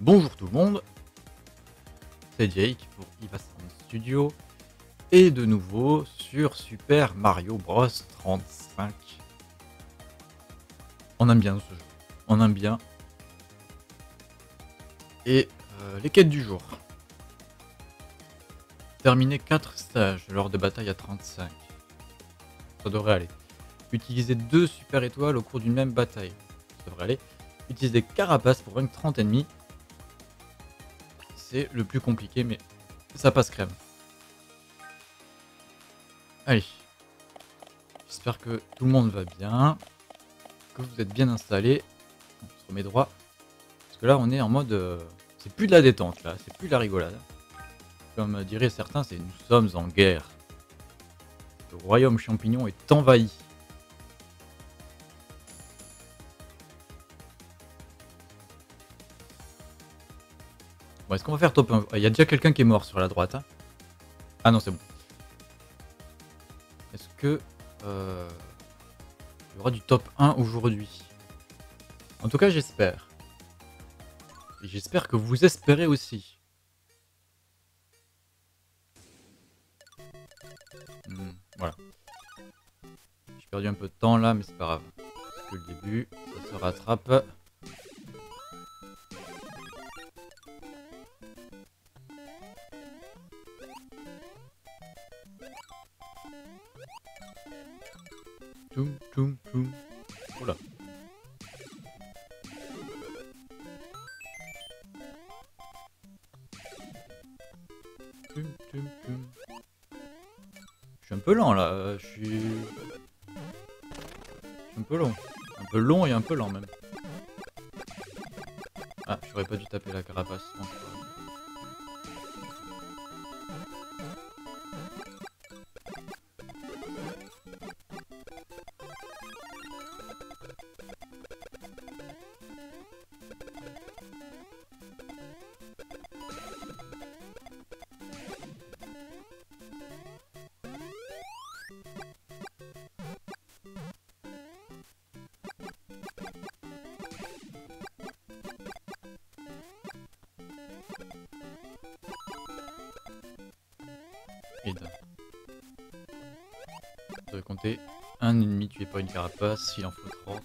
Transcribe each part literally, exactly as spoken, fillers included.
Bonjour tout le monde, c'est Jake pour Ivasound Studio et de nouveau sur Super Mario Bros. trente-cinq. On aime bien ce jeu, on aime bien. Et euh, les quêtes du jour. Terminer quatre stages lors de batailles à trente-cinq. Ça devrait aller. Utiliser deux super étoiles au cours d'une même bataille. Ça devrait aller. Utiliser carapace pour vaincre trente ennemis. C'est le plus compliqué, mais ça passe crème. Allez. J'espère que tout le monde va bien. Que vous êtes bien installés. On se remet droit. Parce que là, on est en mode... Euh, c'est plus de la détente, là. C'est plus de la rigolade. Comme diraient certains, c'est nous sommes en guerre. Le royaume champignon est envahi. Bon, est-ce qu'on va faire top un? Il y a déjà quelqu'un qui est mort sur la droite. Hein, ah non, c'est bon. Est-ce que... Euh, il y aura du top un aujourd'hui? En tout cas, j'espère. Et j'espère que vous espérez aussi. Hmm, voilà. J'ai perdu un peu de temps là, mais c'est pas grave. Parce que le début, ça se rattrape. Toum, toum, toum. Oula. Toum, toum, toum. Je suis un peu lent là, je suis... je suis un peu long. Un peu long et un peu lent même. Ah, j'aurais pas dû taper la carapace. Non, compter un ennemi tué par une carapace, s'il en faut trente.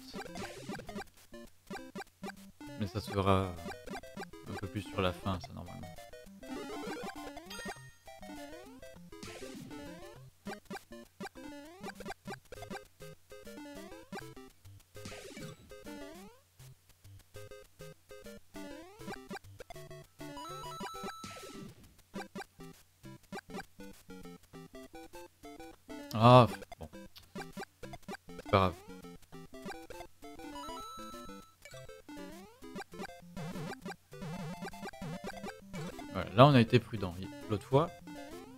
Mais ça se fera un peu plus sur la fin, ça normalement. Ah, pas grave. Voilà, là on a été prudent. L'autre fois,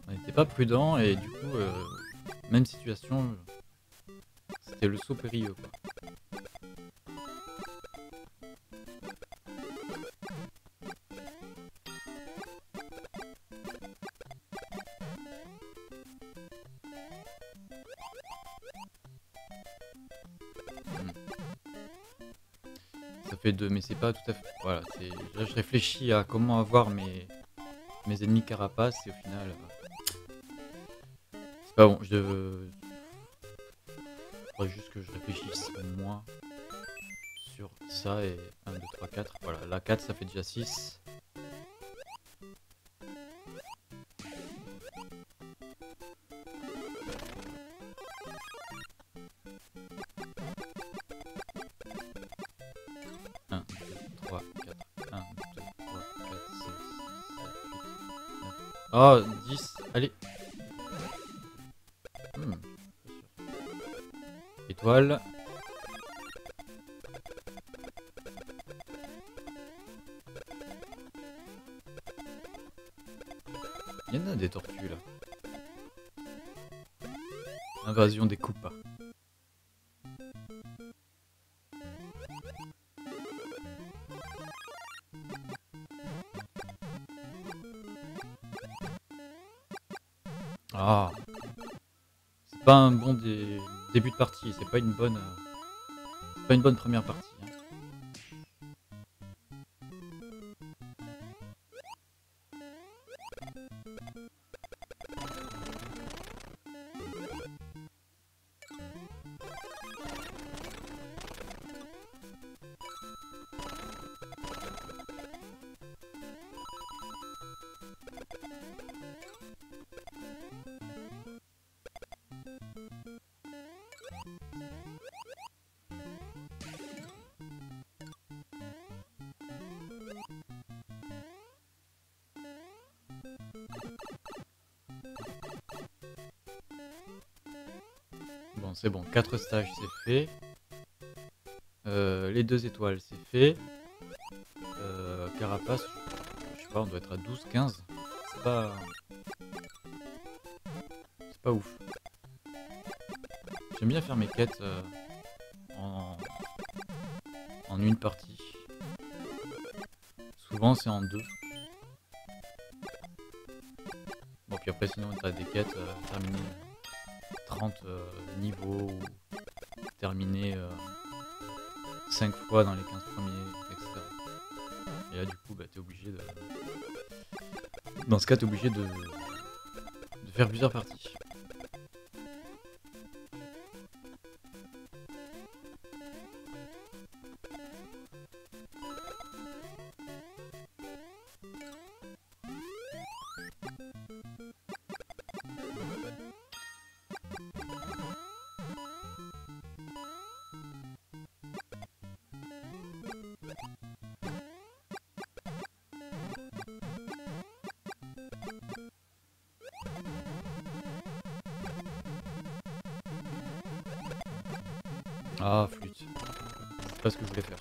on n'était pas prudent et du coup, euh, même situation, c'était le saut périlleux quoi. De, mais c'est pas tout à fait... Voilà, là je réfléchis à comment avoir mes, mes ennemis carapace et au final... Euh... C'est pas bon, je... faudrait juste que je réfléchisse à moi sur ça et... un, deux, trois, quatre, voilà, la quatre ça fait déjà six. Oh, dix, allez. Hmm. Étoile. Il y en a des tortues là. Invasion des Koopas. Ah, c'est pas un bon dé... début de partie, c'est pas une bonne, pas une bonne première partie. Hein. non, c'est bon, quatre stages c'est fait. Euh, les deux étoiles c'est fait. Euh, carapace, je sais pas, on doit être à douze quinze. C'est pas... C'est pas ouf. J'aime bien faire mes quêtes euh, en... en une partie. Souvent c'est en deux. Bon, puis après sinon t'as des quêtes euh, terminées trente euh, niveaux ou terminées euh, cinq fois dans les quinze premiers, et cetera. Et là du coup bah t'es obligé de... Dans ce cas t'es obligé de... de faire plusieurs parties. Ah, flûte. C'est pas ce que je voulais faire.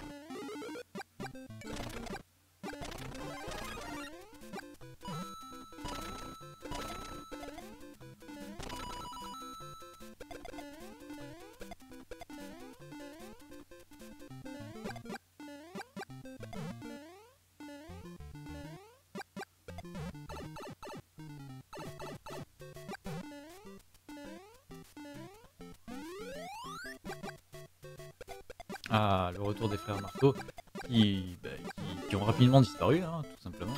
Ah, le retour des frères Marteau, qui, bah, qui, qui ont rapidement disparu, hein, tout simplement.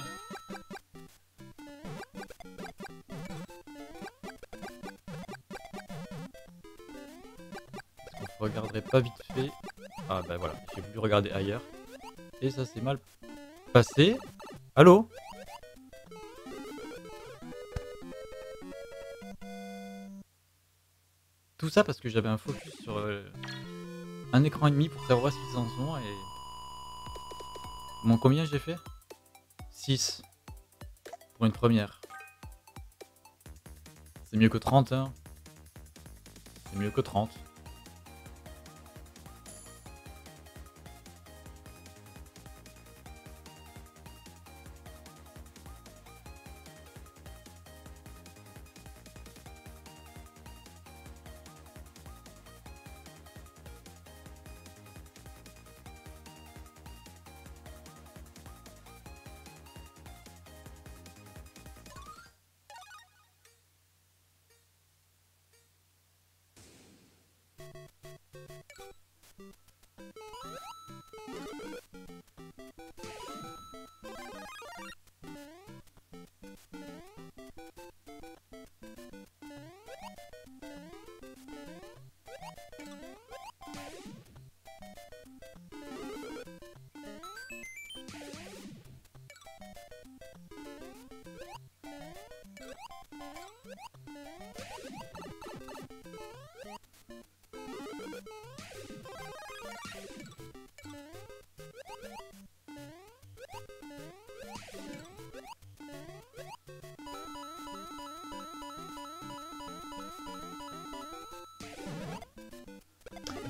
Est-ce qu'on ne regarderait pas vite fait? Ah bah voilà, j'ai voulu regarder ailleurs. Et ça s'est mal passé. Allô? Tout ça parce que j'avais un focus sur... Euh, un écran et demi pour savoir ce qu'ils en sont et... Bon, combien j'ai fait? six. Pour une première. C'est mieux que trente, hein. C'est mieux que trente.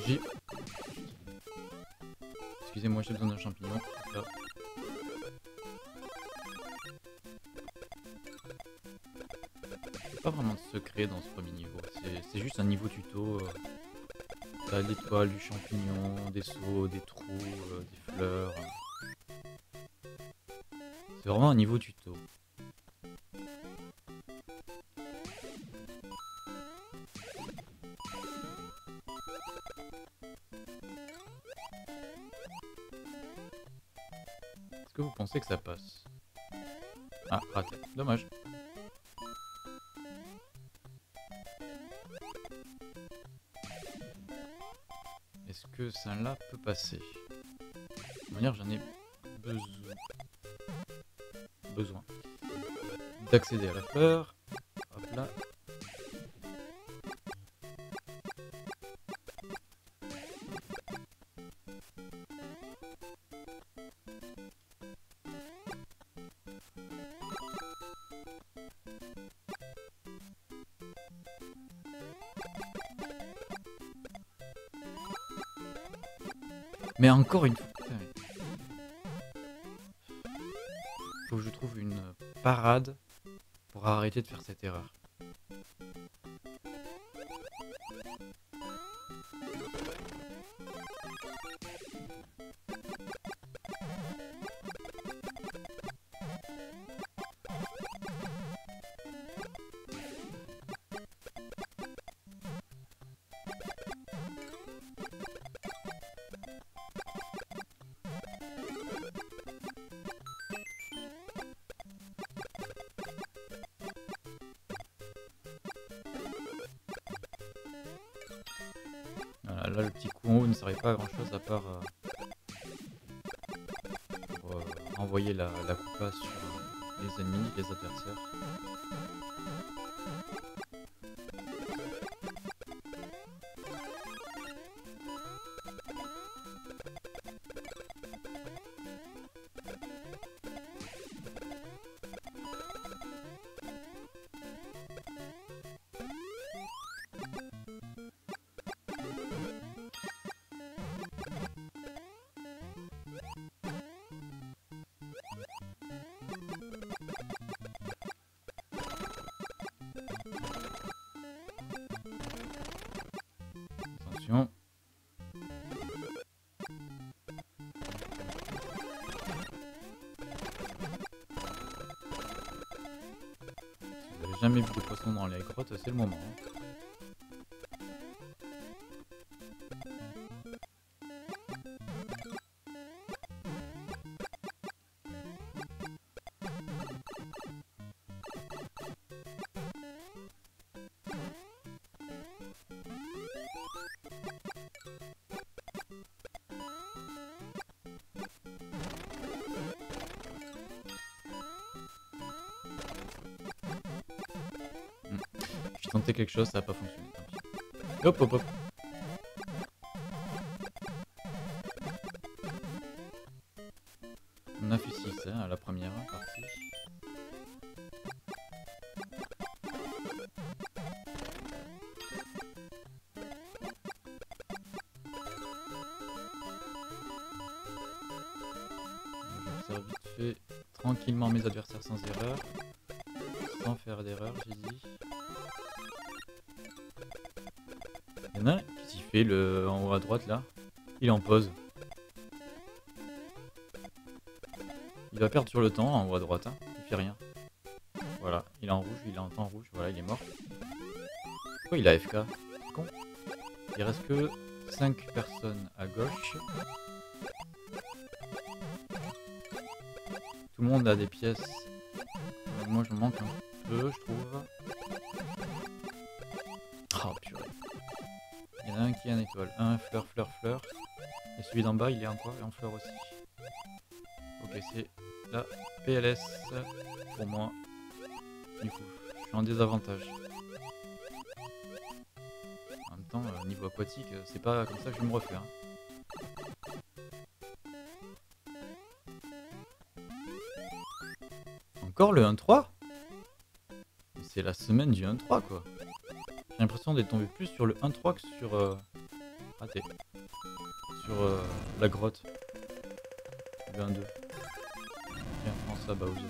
J'ai... Excusez-moi, j'ai besoin d'un champignon. Là. Pas vraiment de secret dans ce premier niveau, c'est juste un niveau tuto. Euh, t'as des toiles, du champignon, des seaux, des trous, euh, des fleurs. C'est vraiment un niveau tuto. Est-ce que vous pensez que ça passe? Ah, raté, dommage. Est-ce que ça là peut passer? De toute manière, j'en ai besoin. Besoin. D'accéder à la fleur. Hop là. Mais encore une fois... Faut que je trouve une parade pour arrêter de faire cette erreur. Là, le petit coup en haut ne servait pas à grand chose à part euh, pour, euh, envoyer la, la coupa sur les ennemis, les adversaires. Jamais vu de poisson dans les grottes, c'est le moment. Tenter quelque chose, ça n'a pas fonctionné. Hop hop hop. On a fait six hein, à la première partie. J'observe vite fait tranquillement mes adversaires sans erreur. Sans faire d'erreur, j'ai dit. Qu'est-ce qu'il fait le... en haut à droite là? Il est en pause. Il va perdre sur le temps en haut à droite, hein. Il fait rien. Voilà, il est en rouge, il est en temps rouge, voilà, il est mort. Pourquoi il a A F K? C'est con. Il reste que cinq personnes à gauche. Tout le monde a des pièces. Moi je manque un peu, je trouve. Oh purée. Il y en a un qui a une étoile, un fleur, fleur, fleur. Et celui d'en bas, il est en quoi? Il est en fleur aussi. Ok, c'est la P L S pour moi. Du coup, je suis en désavantage. En même temps, euh, niveau aquatique, c'est pas comme ça que je vais me refaire. Hein. Encore le un trois? C'est la semaine du un trois quoi. J'ai l'impression d'être tombé plus sur le un trois que sur... Euh... raté. Sur euh, la grotte. Le un deux. Tiens, prends ça, Bowser.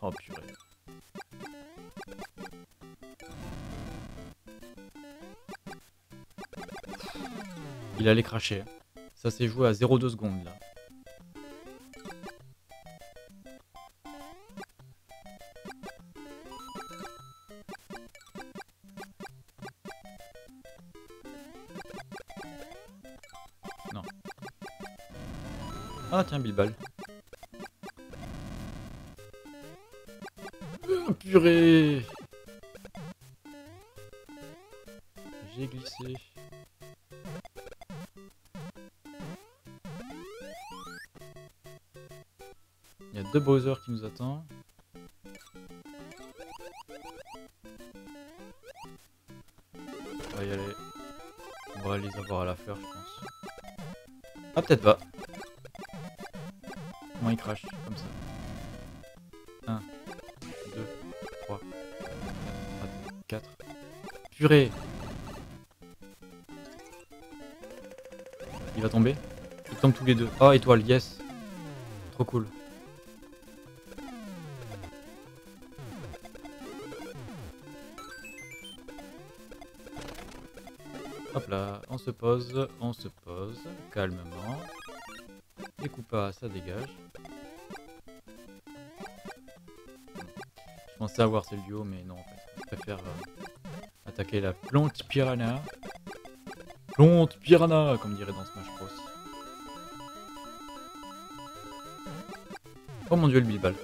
Oh purée. Il allait cracher. Ça s'est joué à zéro virgule deux secondes là. Non. Ah tiens, Bilbal. Oh, purée. J'ai glissé. Il y a deux Bowser qui nous attend. On va y aller. On va les avoir à la fleur, je pense. Ah, peut-être pas. Moi, il crache, comme ça. quatre. Purée! Il va tomber. Il tombe tous les deux. Oh, étoile, yes! Trop cool. Hop là, on se pose, on se pose, calmement. Les coupas, ça dégage. Je pensais avoir ce duo, mais non, en fait, je préfère euh, attaquer la plante piranha. Plante piranha, comme dirait dans Smash Bros. Oh mon dieu, le bilbal.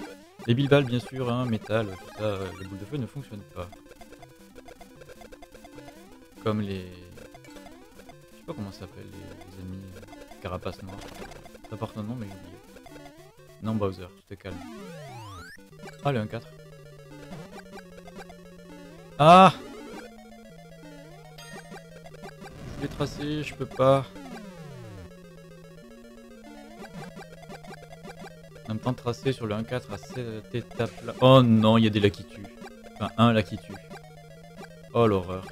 Les bilbal, bien sûr, hein, métal, tout ça, euh, les boules de feu ne fonctionnent pas. Comme les... Je sais pas comment ça s'appelle, les, les ennemis euh, carapace noire. Ça porte un nom, mais j'ai oublié. Non, Bowser, je te calme. Ah, le un quatre. Ah, je vais tracer, je peux pas. En même temps, tracer sur le un quatre à cette étape là. Oh non, il y a des là qui tuent. Enfin, un là qui tue. Oh l'horreur.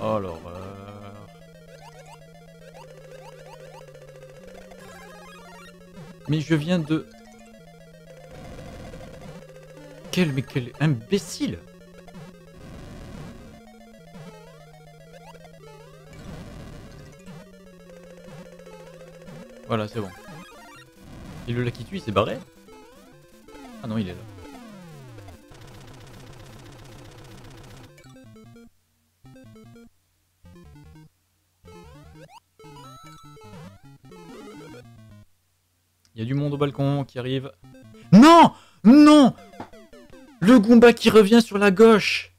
Oh l'horreur. Mais je viens de... Quel... mais quel imbécile! Voilà, c'est bon. Et le là qui tue, il s'est barré? Ah non, il est là. Il y a du monde au balcon qui arrive. Non! Non! Le Goomba qui revient sur la gauche!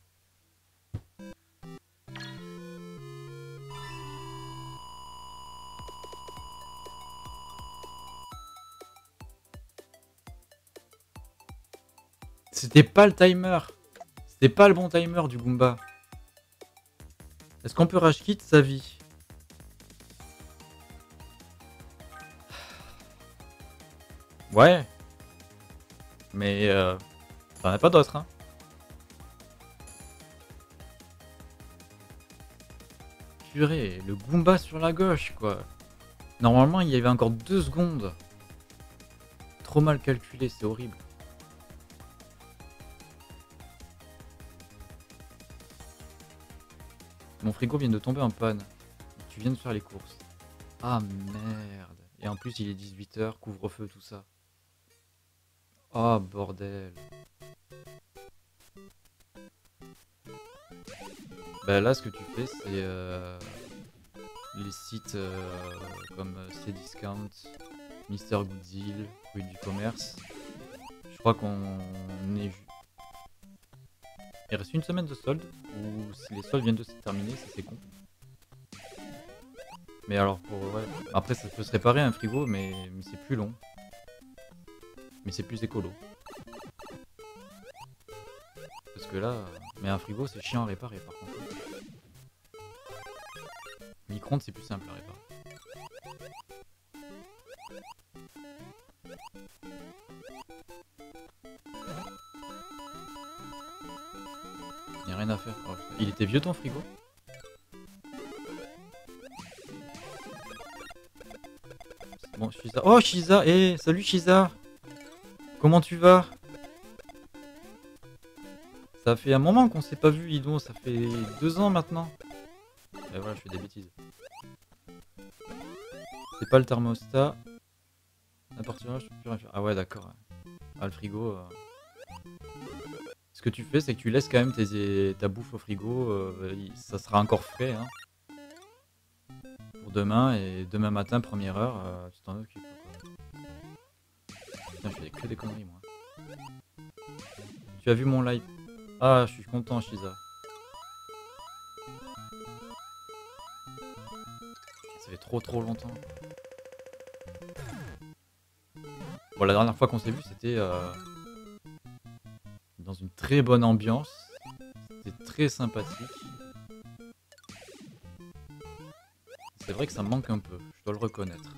C'était pas le timer. C'était pas le bon timer du Goomba. Est-ce qu'on peut rage quitte sa vie? Ouais, mais euh, t'en as pas d'autres, hein. Purée, le Goomba sur la gauche, quoi. Normalement, il y avait encore deux secondes. Trop mal calculé, c'est horrible. Mon frigo vient de tomber en panne. Tu viens de faire les courses. Ah merde. Et en plus, il est dix-huit heures, couvre-feu, tout ça. Oh bordel. Bah là, ce que tu fais, c'est euh, les sites euh, comme Cdiscount, Mister Gooddeal, Rue du Commerce. Je crois qu'on est... Il reste une semaine de soldes, ou si les soldes viennent de se terminer, ça c'est con. Mais alors pour... Ouais. Après ça peut se réparer un frigo, mais, mais c'est plus long. Mais c'est plus écolo. Parce que là... Mais un frigo c'est chiant à réparer par contre. Micro-ondes c'est plus simple à réparer. Y a rien à faire. Oh, il était vieux ton frigo? Bon, Shiza. Oh, Shiza! Eh, hey, salut Shiza! Comment tu vas? Ça fait un moment qu'on s'est pas vu, Idon, ça fait deux ans maintenant. Et voilà, je fais des bêtises. C'est pas le thermostat. À partir de là, je peux plus rien faire. Ah ouais, d'accord. Ah, le frigo. Euh... Ce que tu fais, c'est que tu laisses quand même tes... ta bouffe au frigo. Euh, ça sera encore frais, hein. Demain et demain matin, première heure, euh, tu t'en occupes. Putain, je fais que des conneries moi. Tu as vu mon live? Ah, je suis content, Shiza. Ça fait trop trop longtemps. Bon, la dernière fois qu'on s'est vu, c'était euh, dans une très bonne ambiance. C'était très sympathique. C'est vrai que ça me manque un peu, je dois le reconnaître.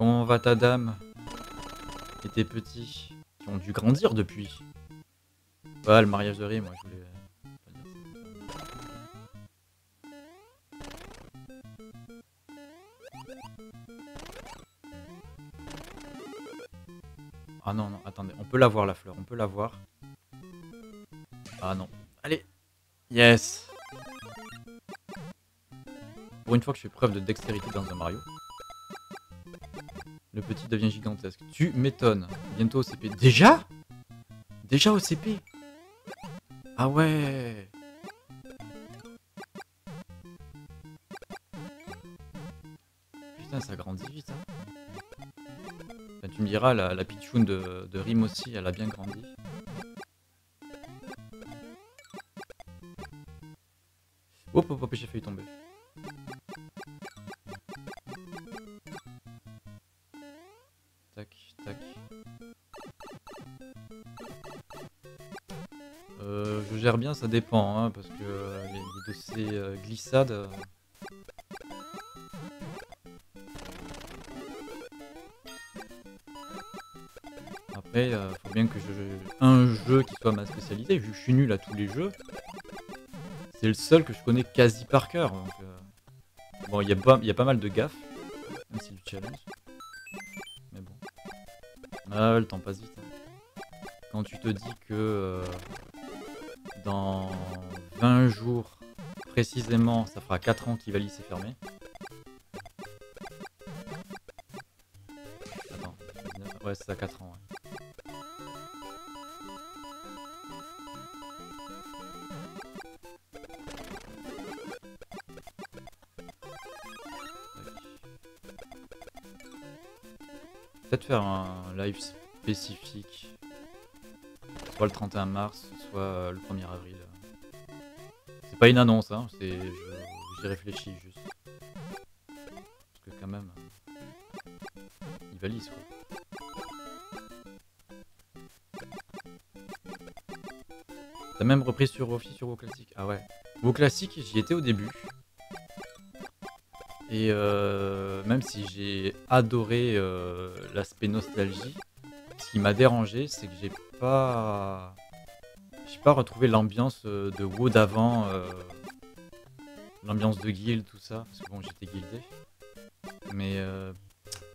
Comment va ta dame et tes petits qui ont dû grandir depuis? Bah, le mariage de riz, moi je voulais... Ah non, non, attendez, on peut la voir la fleur, on peut la voir. Ah non, allez. Yes. Pour une fois que je fais preuve de dextérité dans un Mario. Le petit devient gigantesque. Tu m'étonnes. Bientôt au C P. Déjà? Déjà au C P? Ah ouais. Putain, ça grandit vite, hein. Tu me diras, la, la pitchoune de, de Rim aussi, elle a bien grandi. Hop, hop, hop, j'ai failli tomber. Tac, tac. Euh, je gère bien, ça dépend, hein, parce que euh, les, de ces euh, glissades... Euh... Après, euh, faut bien que je... un jeu qui soit ma spécialité, vu que je suis nul à tous les jeux, c'est le seul que je connais quasi par cœur. Donc, euh... bon, il y, y a pas mal de gaffes, même si c'est du challenge. Mais bon. Ah, le temps passe vite. Hein. Quand tu te dis que euh, dans vingt jours, précisément, ça fera quatre ans qu'Ivalis est fermé. Attends, ouais, c'est à quatre ans, ouais. Peut-être faire un live spécifique, soit le trente et un mars, soit le premier avril. C'est pas une annonce, hein, j'y réfléchis juste. Parce que quand même, il valise quoi. T'as même repris sur Ophi, sur WoW Classic. Ah ouais. WoW Classic, j'y étais au début. Et euh, même si j'ai adoré euh, l'aspect nostalgie, ce qui m'a dérangé, c'est que j'ai pas, j'ai pas retrouvé l'ambiance de WoW d'avant, euh, l'ambiance de guild, tout ça, parce que bon, j'étais guildé, mais euh,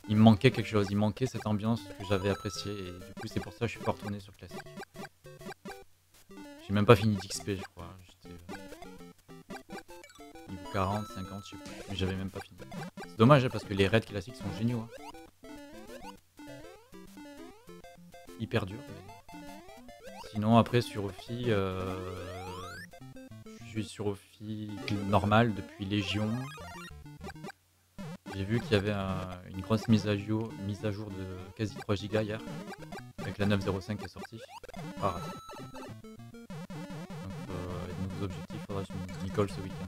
il me manquait quelque chose, il manquait cette ambiance que j'avais appréciée, et du coup c'est pour ça que je suis pas retourné sur Classique. J'ai même pas fini d'X P, je crois. quarante, cinquante, je sais plus, mais j'avais même pas fini. C'est dommage parce que les raids classiques sont géniaux. Hein. Hyper dur. Mais... Sinon après sur Ophi, euh... je suis sur Ophi normal depuis Légion. J'ai vu qu'il y avait un... une grosse mise à jour, mise à jour de quasi trois gigas hier, avec la neuf point zéro cinq qui est sortie. Pas raté. Donc euh, de nouveaux objectifs, faudra que je m'y colle ce week-end.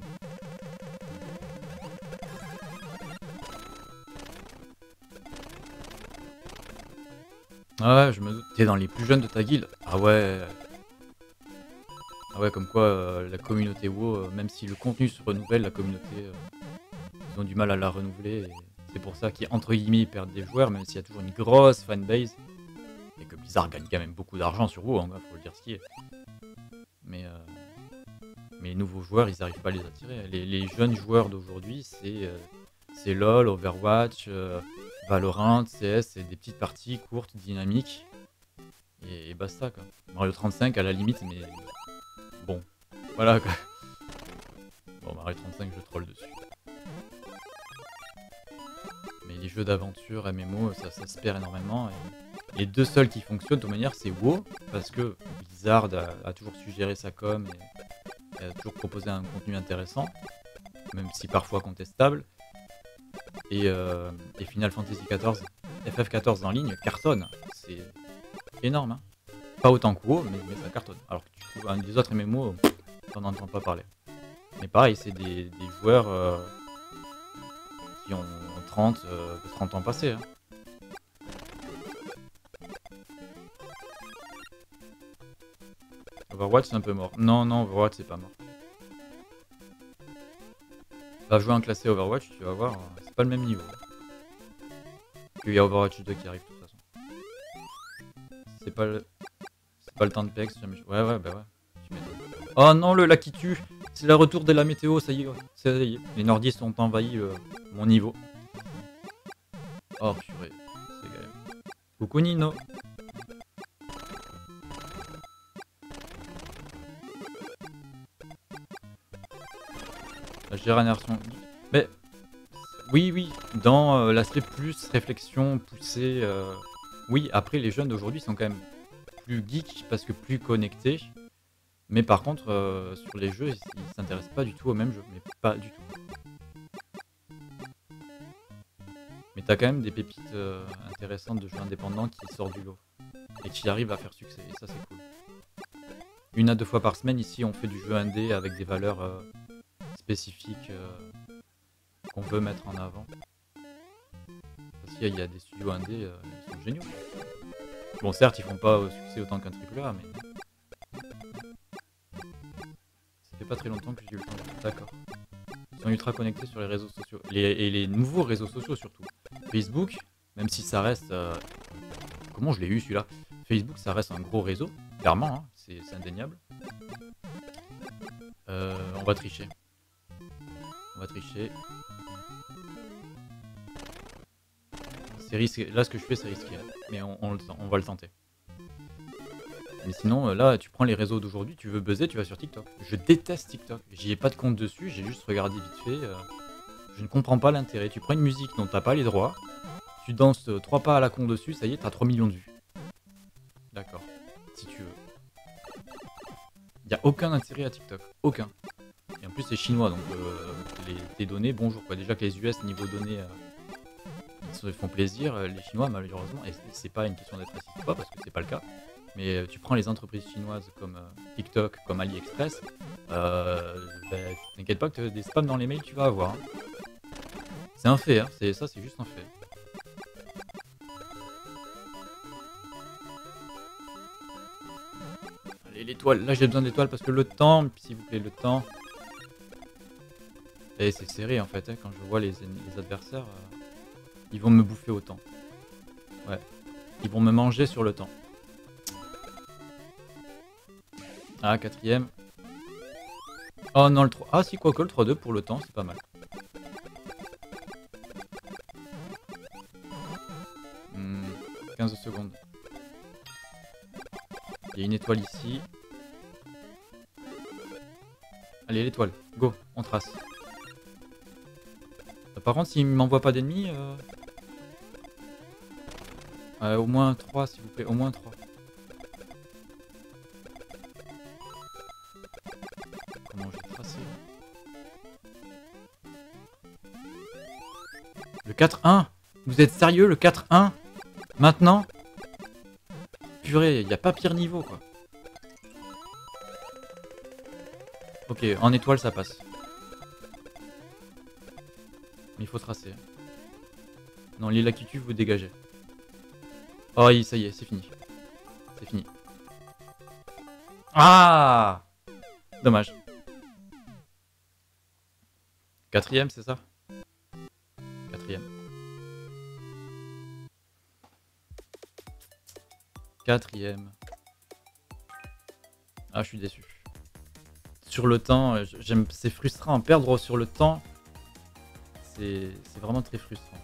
Ah ouais, je me doute. T'es dans les plus jeunes de ta guilde. Ah ouais. Ah ouais, comme quoi euh, la communauté WoW, euh, même si le contenu se renouvelle, la communauté, euh, ils ont du mal à la renouveler. C'est pour ça qu'ils, entre guillemets, ils perdent des joueurs, même s'il y a toujours une grosse fanbase. Et que Blizzard gagne quand même beaucoup d'argent sur WoW, hein, faut le dire ce qui est. Mais, euh, mais les nouveaux joueurs, ils n'arrivent pas à les attirer. Les, les jeunes joueurs d'aujourd'hui, c'est euh, c'est LoL, Overwatch... Euh, Valorant, C S, c'est des petites parties courtes, dynamiques, et, et basta quoi. Mario trente-cinq à la limite, mais bon, voilà quoi. Bon, Mario trente-cinq, je troll dessus. Mais les jeux d'aventure, M M O, ça, ça se perd énormément, et les deux seuls qui fonctionnent de toute manière, c'est WoW, parce que Blizzard a, a toujours suggéré sa com, et, et a toujours proposé un contenu intéressant, même si parfois contestable. Et, euh, et Final Fantasy quatorze, F F quatorze en ligne cartonne, c'est énorme. Hein, pas autant que WoW, mais, mais ça cartonne. Alors que tu trouves un des autres M M O, t'en entends pas parler. Mais pareil, c'est des, des joueurs euh, qui ont trente ans passés. Hein. Overwatch c'est un peu mort. Non, non, Overwatch c'est pas mort. Va jouer en classé Overwatch, tu vas voir, c'est pas le même niveau. qu'il y a Overwatch deux qui arrive de toute façon. C'est pas le... C'est pas le temps de P X, jamais... Ouais, ouais, bah ouais. Oh non, le lac qui tue. C'est le retour de la météo, ça y est. Ça y est. Les nordistes ont envahi euh, mon niveau. Oh purée, c'est galère. Coucou Nino. La génération... Mais... Oui, oui, dans euh, l'aspect plus réflexion, poussée... Euh... Oui, après, les jeunes d'aujourd'hui sont quand même plus geeks parce que plus connectés. Mais par contre, euh, sur les jeux, ils ne s'intéressent pas du tout aux mêmes jeux. Mais pas du tout. Mais t'as quand même des pépites euh, intéressantes de jeux indépendants qui sortent du lot. Et qui arrivent à faire succès. Et ça, c'est cool. Une à deux fois par semaine, ici, on fait du jeu indé avec des valeurs... Euh... spécifique euh, qu'on veut mettre en avant. Parce qu'il y, y a des studios indés, euh, ils sont géniaux. Bon, certes, ils font pas euh, succès autant qu'un triple A, mais... Ça fait pas très longtemps que j'ai eu le temps de... D'accord. Ils sont ultra connectés sur les réseaux sociaux. Les, et les nouveaux réseaux sociaux, surtout. Facebook, même si ça reste... Euh... Comment je l'ai eu, celui-là? Facebook, ça reste un gros réseau, clairement, hein, c'est indéniable. Euh, on va tricher. On va tricher. C'est risqué. Là, ce que je fais, c'est risqué. Mais on, on, on va le tenter. Mais sinon, là, tu prends les réseaux d'aujourd'hui, tu veux buzzer, tu vas sur TikTok. Je déteste TikTok. J'y ai pas de compte dessus, j'ai juste regardé vite fait. Je ne comprends pas l'intérêt. Tu prends une musique dont t'as pas les droits, tu danses trois pas à la con dessus, ça y est, t'as trois millions de vues. D'accord. Si tu veux. Il n'y a aucun intérêt à TikTok. Aucun. Et en plus, c'est chinois, donc euh, les, les données, bonjour quoi. Déjà que les U S, niveau données, euh, ils se font plaisir. Euh, les Chinois, malheureusement, et c'est pas une question d'être raciste ou pas, parce que c'est pas le cas, mais euh, tu prends les entreprises chinoises comme euh, TikTok, comme AliExpress, euh, bah, t'inquiète pas que des spams dans les mails, tu vas avoir. Hein. C'est un fait, hein, c'est ça, c'est juste un fait. Allez, l'étoile, là j'ai besoin d'étoiles parce que le temps, s'il vous plaît, le temps. Et c'est serré en fait, hein, quand je vois les, les adversaires, euh, ils vont me bouffer au temps. Ouais, ils vont me manger sur le temps. Ah, quatrième. Oh non, le trois. Ah si, quoi que le trois deux pour le temps, c'est pas mal. Hmm, quinze secondes. Il y a une étoile ici. Allez, l'étoile, go, on trace. Par contre, s'il m'envoie pas d'ennemis, euh... euh, au moins trois, s'il vous plaît, au moins trois. Comment je vais tracer? Le quatre un? Vous êtes sérieux, le quatre un? Maintenant? Purée, il n'y a pas pire niveau, quoi. Ok, en étoile, ça passe. Mais il faut tracer. Non, les lacitudes, vous dégagez. Oh, ça y est, c'est fini. C'est fini. Ah! Dommage. Quatrième, c'est ça? Quatrième. Quatrième. Ah, je suis déçu. Sur le temps, j'aime, c'est frustrant. Perdre sur le temps... C'est vraiment très frustrant.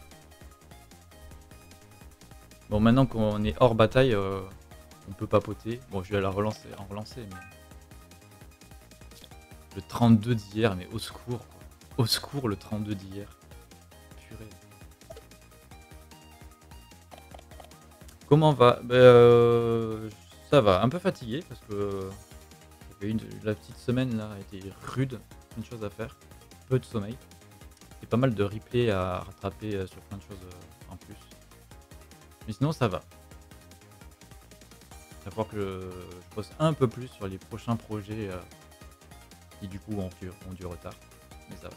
Bon, maintenant qu'on est hors bataille, euh, on peut papoter. Bon, je vais la relancer, en relancer, mais... Le trente-deux d'hier, mais au secours, quoi. Au secours, le trente-deux d'hier. Purée. Comment va? Ben, euh, ça va, un peu fatigué, parce que... Une, la petite semaine, là, a été rude. Une chose à faire. Peu de sommeil. Pas mal de replays à rattraper sur plein de choses en plus. Mais sinon ça va. Il va falloir que je, je bosse un peu plus sur les prochains projets euh, qui du coup ont, ont du retard. Mais ça va.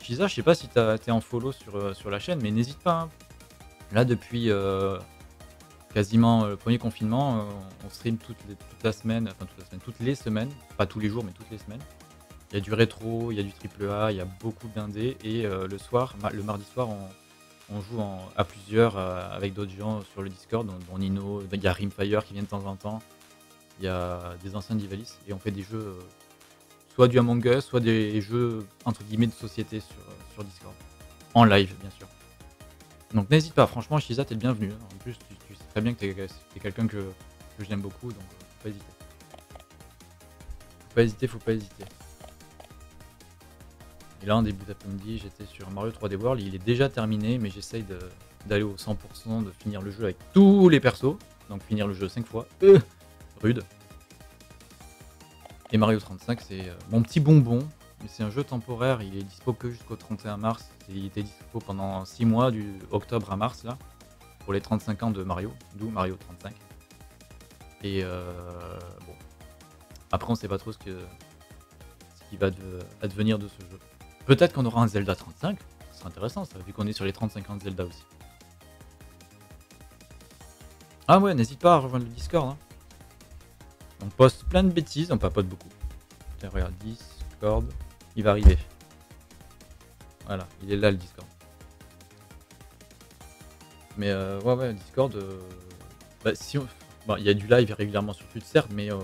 Shiza, je sais pas si tu as été en follow sur, sur la chaîne, mais n'hésite pas. Hein. Là depuis euh, quasiment le premier confinement, euh, on stream toute, les, toute la semaine, enfin toute la semaine, toutes les semaines, pas tous les jours mais toutes les semaines. Il y a du rétro, il y a du triple A, il y a beaucoup d'indés et euh, le soir, ma le mardi soir, on, on joue en, à plusieurs euh, avec d'autres gens sur le Discord, dont, dont Nino, il y a Rimfire qui vient de temps en temps, il y a des anciens Divalis, et on fait des jeux, euh, soit du Among Us, soit des jeux entre guillemets de société sur, euh, sur Discord, en live bien sûr. Donc n'hésite pas, franchement Shiza, t'es le bienvenu, hein. En plus tu, tu sais très bien que t'es t'es quelqu'un que, que j'aime beaucoup, donc faut pas hésiter. Faut pas hésiter, faut pas hésiter. Et là en début d'après-midi, j'étais sur Mario trois D World, il est déjà terminé, mais j'essaye d'aller au cent pour cent, de finir le jeu avec tous les persos, donc finir le jeu cinq fois, euh, rude. Et Mario trente-cinq, c'est mon petit bonbon, mais c'est un jeu temporaire, il est dispo que jusqu'au trente et un mars, il était dispo pendant six mois, du octobre à mars, là, pour les trente-cinq ans de Mario, d'où Mario trente-cinq. Et euh, bon, après on sait pas trop ce, que, ce qui va de, advenir de ce jeu. Peut-être qu'on aura un Zelda trente-cinq, ce serait intéressant ça, vu qu'on est sur les trente-cinq ans de Zelda aussi. Ah ouais, n'hésite pas à rejoindre le Discord, hein. On poste plein de bêtises, on papote beaucoup. Tiens, regarde, Discord, il va arriver. Voilà, il est là le Discord. Mais euh, ouais, ouais, Discord, euh, bah, si on... bon, y a du live régulièrement sur Twitch, certes, mais euh,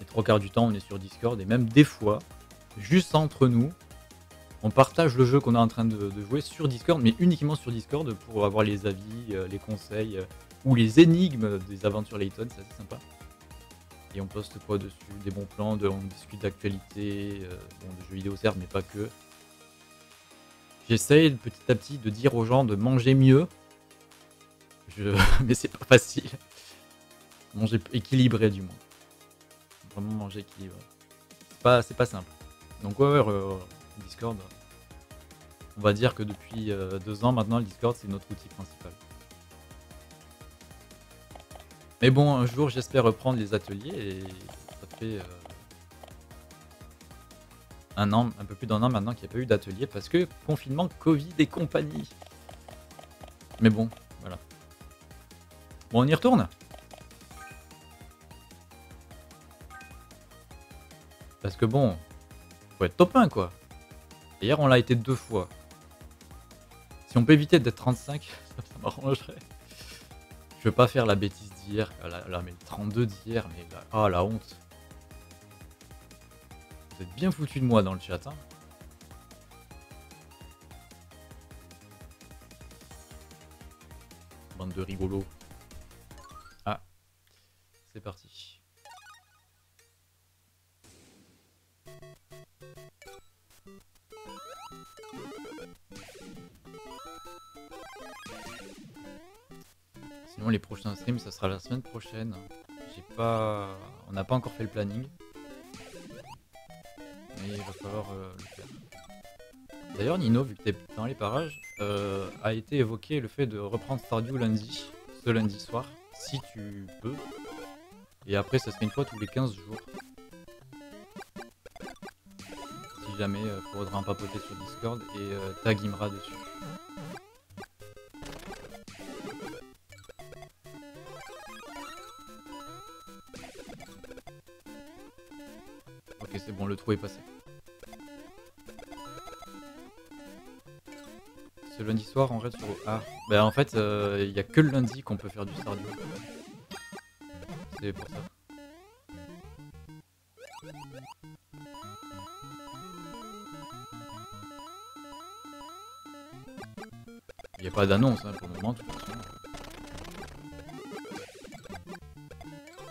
les trois quarts du temps, on est sur Discord, et même des fois, juste entre nous, on partage le jeu qu'on est en train de, de jouer sur Discord, mais uniquement sur Discord, pour avoir les avis, euh, les conseils, euh, ou les énigmes des aventures Layton, c'est assez sympa. Et on poste quoi dessus? Des bons plans, de, on discute d'actualité, euh, bon, de jeux vidéo certes, mais pas que. J'essaye petit à petit de dire aux gens de manger mieux, Je... mais c'est pas facile. Manger équilibré du moins. Vraiment manger équilibré. C'est pas, c'est pas simple. Donc ouais, ouais, euh, Discord, on va dire que depuis euh, deux ans maintenant, le Discord c'est notre outil principal. Mais bon, un jour j'espère reprendre les ateliers et ça fait euh, un an, un peu plus d'un an maintenant qu'il n'y a pas eu d'atelier parce que confinement, Covid et compagnie. Mais bon, voilà. Bon, on y retourne. Parce que bon, faut être top un quoi. Hier on l'a été deux fois. Si on peut éviter d'être trente-cinq, ça m'arrangerait. Je veux pas faire la bêtise d'hier, là, là, mais le trente-deux d'hier, mais là, ah la honte. Vous êtes bien foutu de moi dans le chat, hein. Bande de rigolos. Ah, c'est parti. Sinon les prochains streams ça sera la semaine prochaine. J'ai pas... On n'a pas encore fait le planning. Mais il va falloir euh, le faire. D'ailleurs Nino, vu que t'es dans les parages, euh, a été évoqué le fait de reprendre Stardew lundi, ce lundi soir, si tu peux. Et après ça serait une fois tous les quinze jours. Si jamais, il euh, faudra un papoter sur Discord et euh, tag Imra dessus. C'est bon, le trou est passé. Ce lundi soir en raid sur... Ah, bah en fait, il euh, n'y a que le lundi qu'on peut faire du Stardew. C'est pour ça. Il n'y a pas d'annonce hein, pour le moment, de toute façon.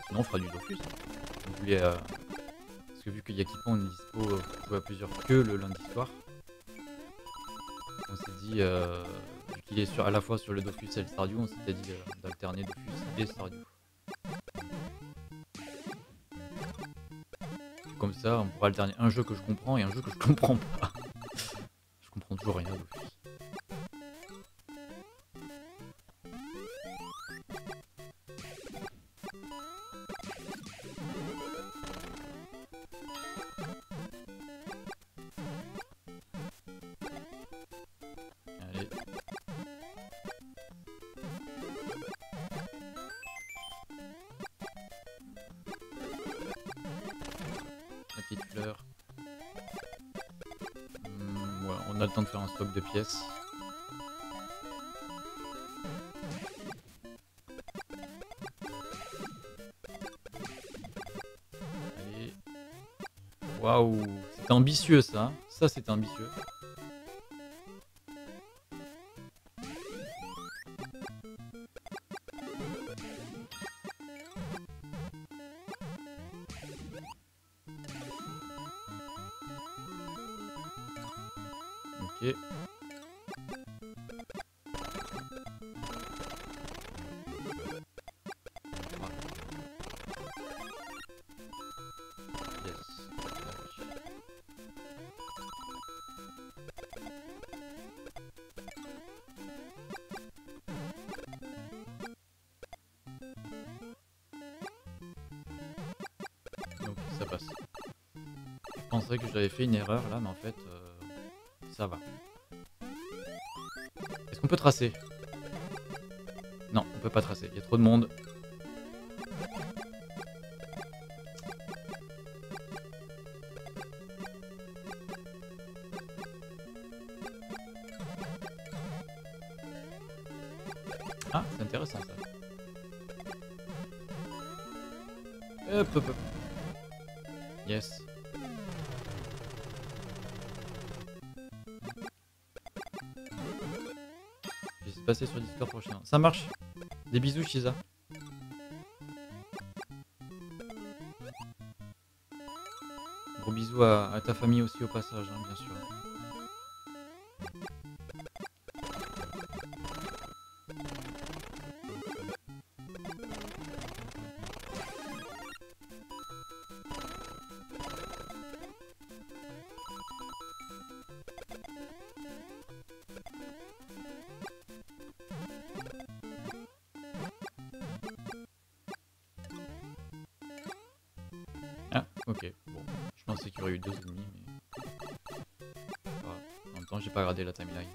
Sinon on fera du Dofus. Vous voulez... Euh... Parce que vu qu'il y a Kipan, on est dispo pour jouer à plusieurs que le lundi soir. On s'est dit, euh, vu qu'il est sur, à la fois sur le Dofus et le Stardew, on s'était dit euh, d'alterner Dofus et Stardew. Comme ça, on pourra alterner un jeu que je comprends et un jeu que je comprends pas. Je comprends toujours rien à Dofus. De faire un stock de pièces. Waouh, c'est ambitieux ça. Ça, c'est ambitieux. Ok. Que j'avais fait une erreur là, mais en fait euh, ça va. Est-ce qu'on peut tracer? Non, on peut pas tracer, il y a trop de monde. Ah, c'est intéressant ça. Hop, hop, hop. Yes. Passer sur Discord prochain. Ça marche. Des bisous, Shiza. Gros bisous à, à ta famille aussi au passage, hein, bien sûr. La timeline.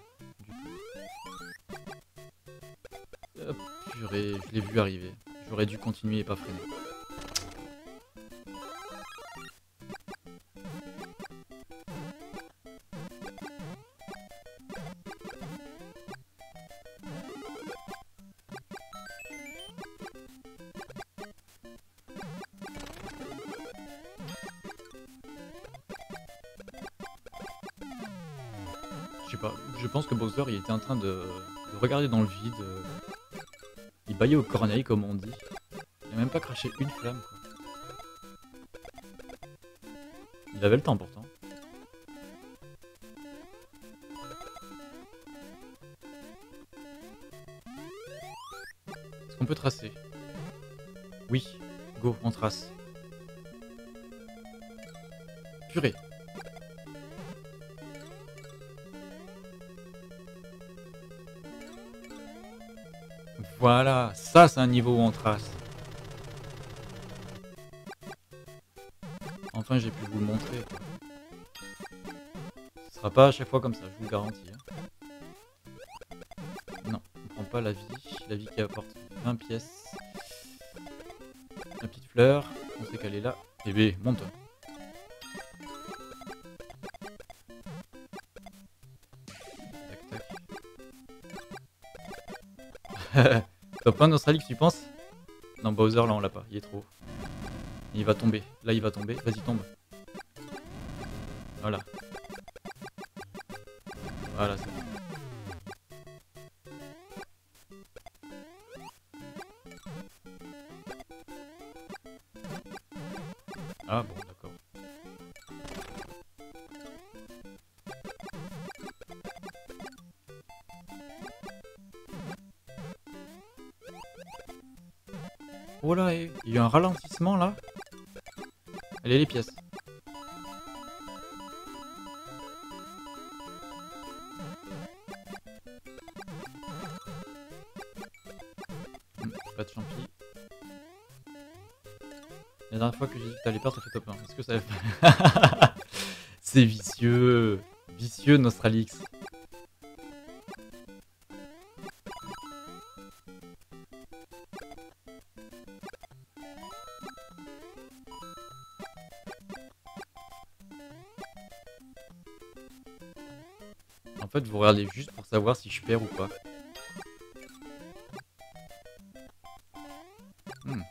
Oh, purée, je l'ai vu arriver. J'aurais dû continuer et pas freiner. Il était en train de, de regarder dans le vide, euh, il baillait aux corneilles comme on dit, il n'a même pas craché une flamme quoi. Il avait le temps pourtant. Est-ce qu'on peut tracer? Oui, go, on trace. Purée. Voilà, ça c'est un niveau où on trace. Enfin j'ai pu vous le montrer. Ce sera pas à chaque fois comme ça, je vous le garantis. Hein. Non, on prend pas la vie. La vie qui apporte vingt pièces. La petite fleur, on sait qu'elle est là. Bébé, monte. Tac tac. Top un nostalgique, tu penses? Non, Bowser, là, on l'a pas. Il est trop haut. Il va tomber. Là, il va tomber. Vas-y, tombe. Voilà. Voilà, c'est bon. Ah, bon, d'accord. Oh là, il y a un ralentissement là. Allez les pièces. Pas de champi. La dernière fois que j'ai dit que t'allais perdre, t'as fait top un. Est-ce que ça va? C'est vicieux. Vicieux Nostralix. Vous regardez juste pour savoir si je perds ou pas. Hmm.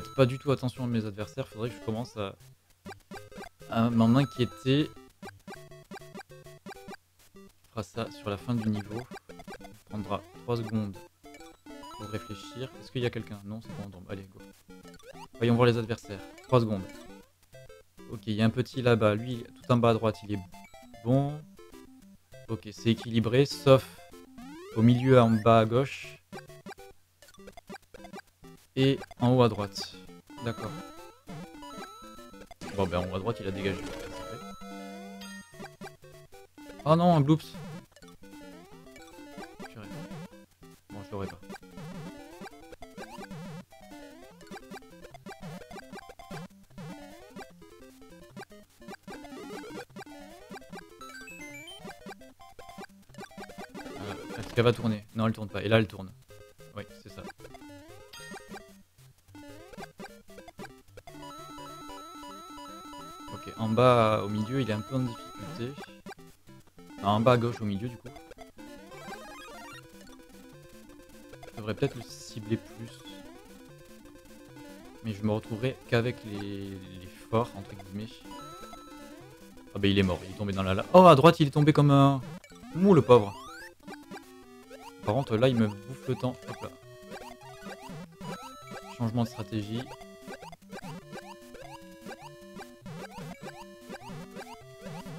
prête pas du tout attention à mes adversaires, faudrait que je commence à, à m'en inquiéter. On fera ça sur la fin du niveau. Ça prendra trois secondes pour réfléchir. Est-ce qu'il y a quelqu'un? Non, c'est bon, on tombe. Allez, go. Voyons voir les adversaires. trois secondes. Ok, il y a un petit là-bas. Lui, tout en bas à droite, il est bon. Ok, c'est équilibré, sauf au milieu en bas à gauche. Et en haut à droite. D'accord. Bon ben en haut à droite il a dégagé. Oh non, un bloops. Bon, je l'aurais pas. Euh, Est-ce qu'elle va tourner? Non, elle tourne pas. Et là elle tourne. Oui, c'est ça. En bas au milieu il est un peu en difficulté. Enfin, en bas à gauche au milieu du coup. Je devrais peut-être le cibler plus. Mais je me retrouverai qu'avec les... les forts entre guillemets. Ah bah il est mort, il est tombé dans la lave. Oh à droite il est tombé comme un... Mou le pauvre. Par contre là il me bouffe le temps. Hop là. Changement de stratégie.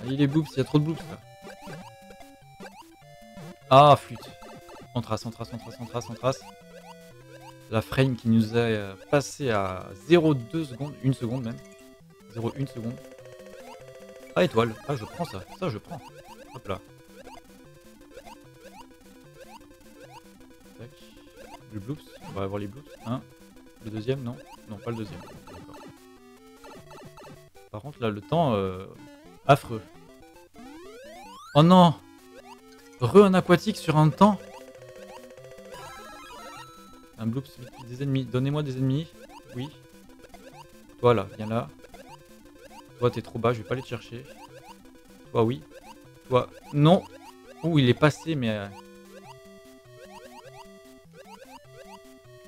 Allez les bloops, il y a trop de bloops là. Ah flûte. On trace, on trace, on trace, on trace, on trace. La frame qui nous a passé à zéro virgule deux secondes, une seconde même. zéro virgule une seconde. Ah étoile, ah je prends ça, ça je prends. Hop là. Tac. Le bloops, on va avoir les bloops. Un. Le deuxième, non? Non, pas le deuxième. D'accord. Par contre là le temps euh, affreux. Oh non! Re un aquatique sur un temps! Un bloops, des ennemis. Donnez-moi des ennemis. Oui. Toi là, viens là. Toi t'es trop bas, je vais pas les chercher. Toi oui. Toi non! Ouh, il est passé, mais. Euh...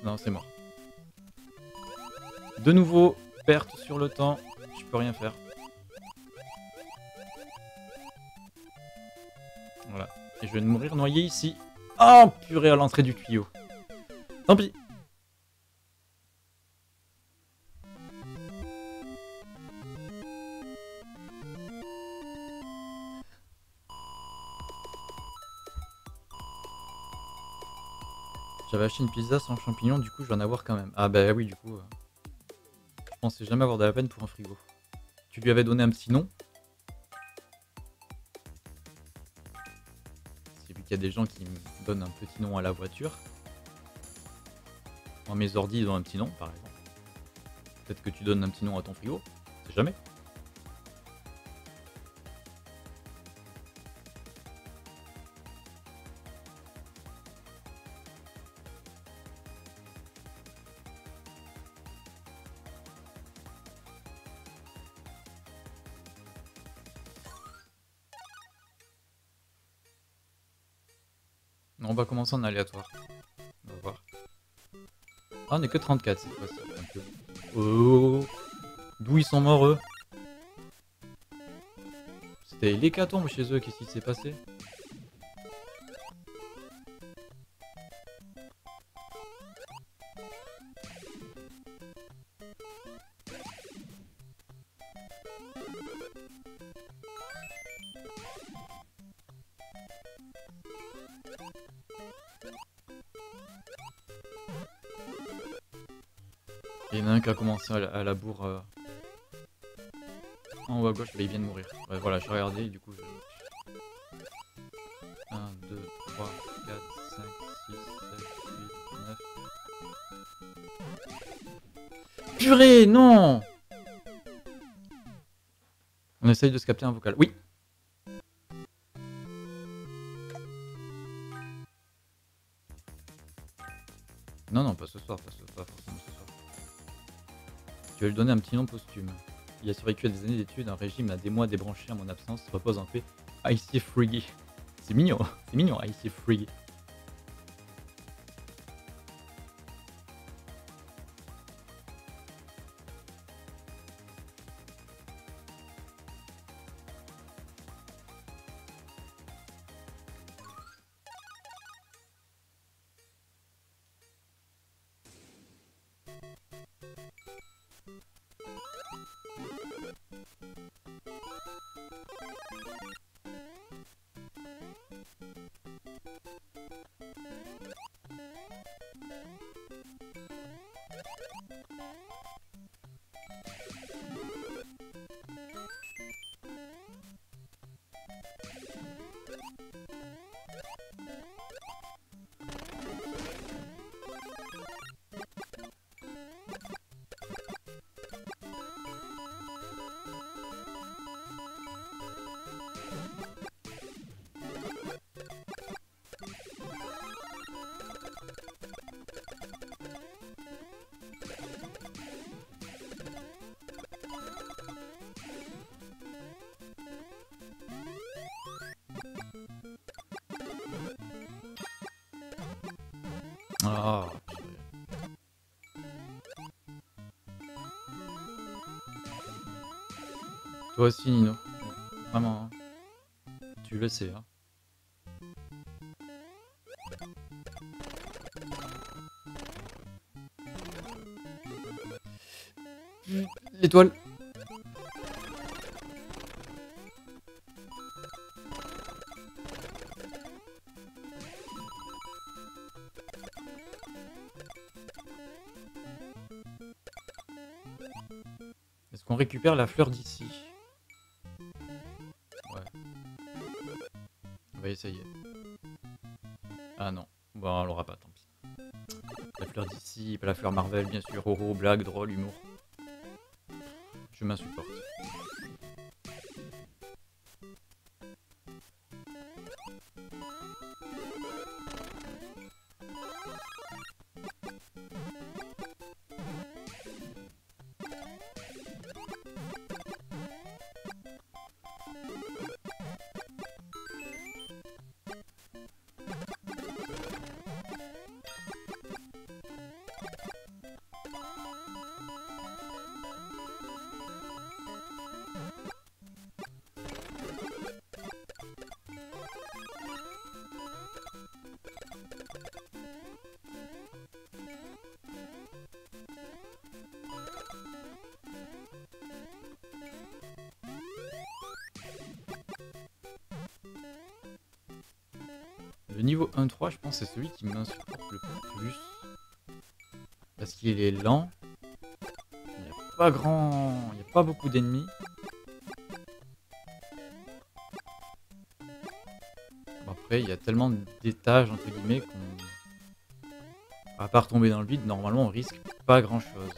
Non, c'est mort. De nouveau, perte sur le temps. Je peux rien faire. Voilà. Et je vais mourir noyé ici. Oh purée à l'entrée du tuyau. Tant pis. J'avais acheté une pizza sans champignons, du coup je vais en avoir quand même. Ah bah oui du coup. Euh... Je pensais jamais avoir de la peine pour un frigo. Tu lui avais donné un petit nom? Il y a des gens qui me donnent un petit nom à la voiture. Dans mes ordi, ils ont un petit nom, par exemple. Peut-être que tu donnes un petit nom à ton frigo. C'est jamais. On va commencer en aléatoire. On va voir. Ah, on est que trente-quatre, c'est quoi ça? Oh, d'où ils sont morts eux? C'était l'hécatombe chez eux, qu'est-ce qui s'est passé? A commencé à la, à la bourre euh... en haut à gauche, bah, il vient de mourir. Ouais, voilà, j'ai regardé et du coup je. un, deux, trois, quatre, cinq, six, sept, huit, neuf. Purée, non! On essaye de se capter un vocal. Oui! Non, non, pas ce soir, pas, ce, pas forcément ce soir. Je vais lui donner un petit nom posthume. Il a survécu à des années d'études, un régime à des mois débranché à mon absence, repose en paix. Icy Friggy. C'est mignon, c'est mignon, Icy Friggy. Oh. Toi aussi, Nino. Vraiment. Hein. Tu le sais, hein. L'étoile. Est-ce qu'on récupère la fleur d'ici? Ouais. On va essayer. Ah non. Bon, on l'aura pas, tant pis. La fleur d'ici, pas la fleur Marvel, bien sûr. Oh, oh, blague, drôle, humour. Je m'insupporte. Le niveau un trois, je pense, c'est celui qui m'insupporte le plus. Parce qu'il est lent. Il n'y a pas grand... Il n'y a pas beaucoup d'ennemis. Bon, après, il y a tellement d'étages, entre guillemets, qu'on... À part tomber dans le vide, normalement, on risque pas grand-chose.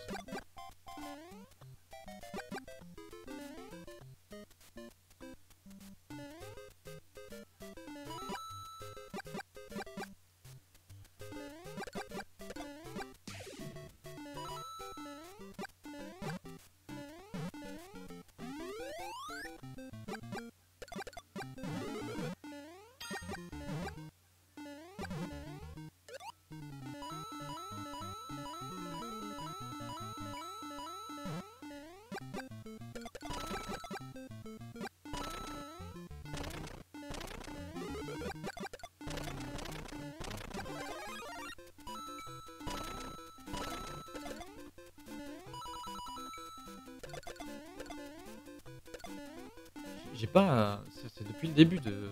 J'ai pas... C'est depuis le début de...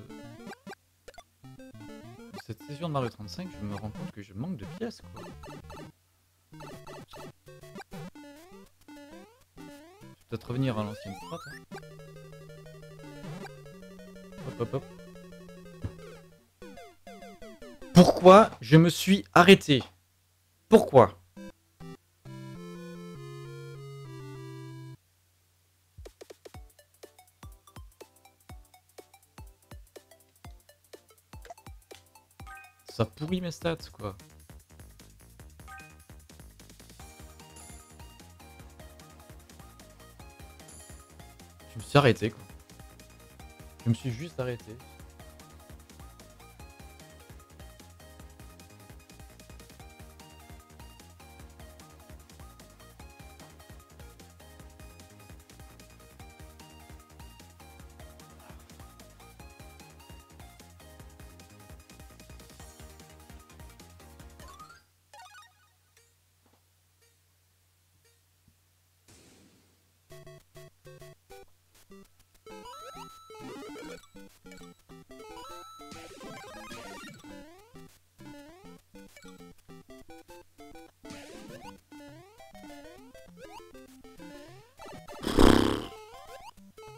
de cette session de Mario trente-cinq, je me rends compte que je manque de pièces, quoi. Je vais peut-être revenir à l'ancienne strat. Hop, hop, hop. Pourquoi je me suis arrêté? Pourquoi? Ça pourrit mes stats, quoi. Je me suis arrêté, quoi. Je me suis juste arrêté.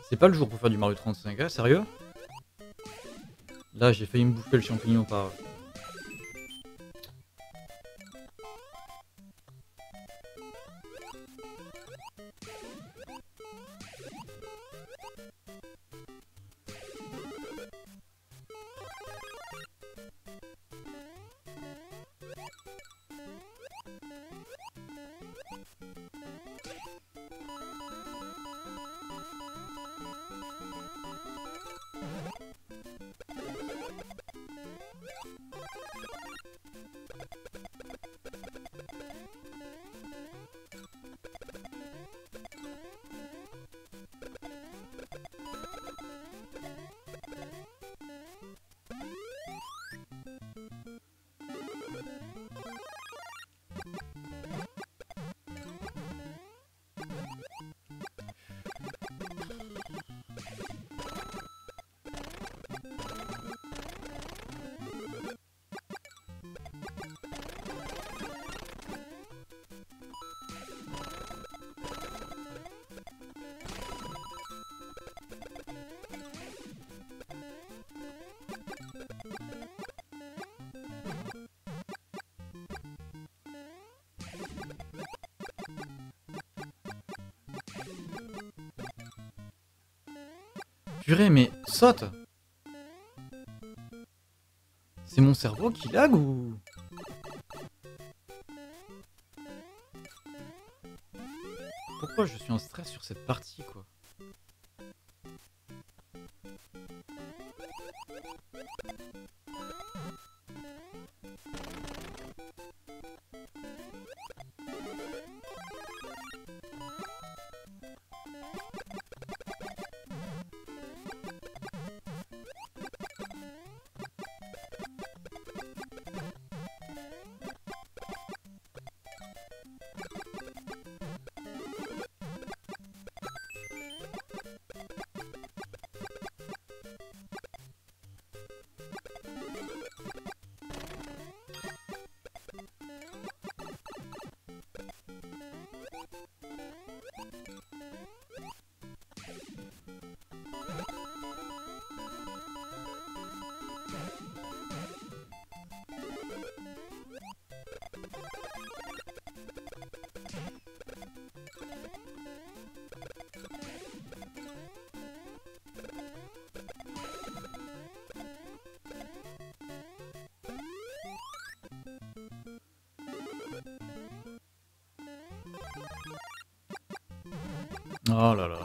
C'est pas le jour pour faire du Mario trente-cinq, hein, sérieux? Là, j'ai failli me bouffer le champignon par... Purée, mais saute! C'est mon cerveau qui lag ou... Pourquoi je suis en stress sur cette partie, quoi? Oh là là.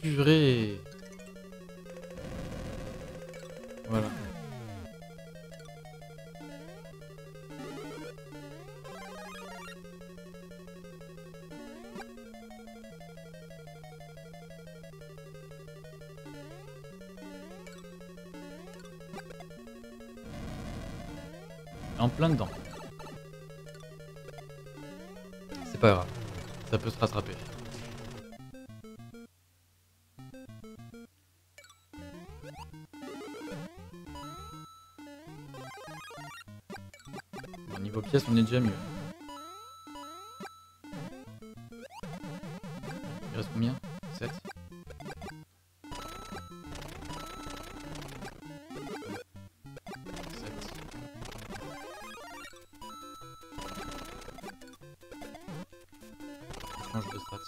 Purée. Voilà. En plein dedans. C'est pas grave. Ça peut se rattraper. Pièce, on est déjà mieux. Il reste combien? sept. sept. Je change de strat.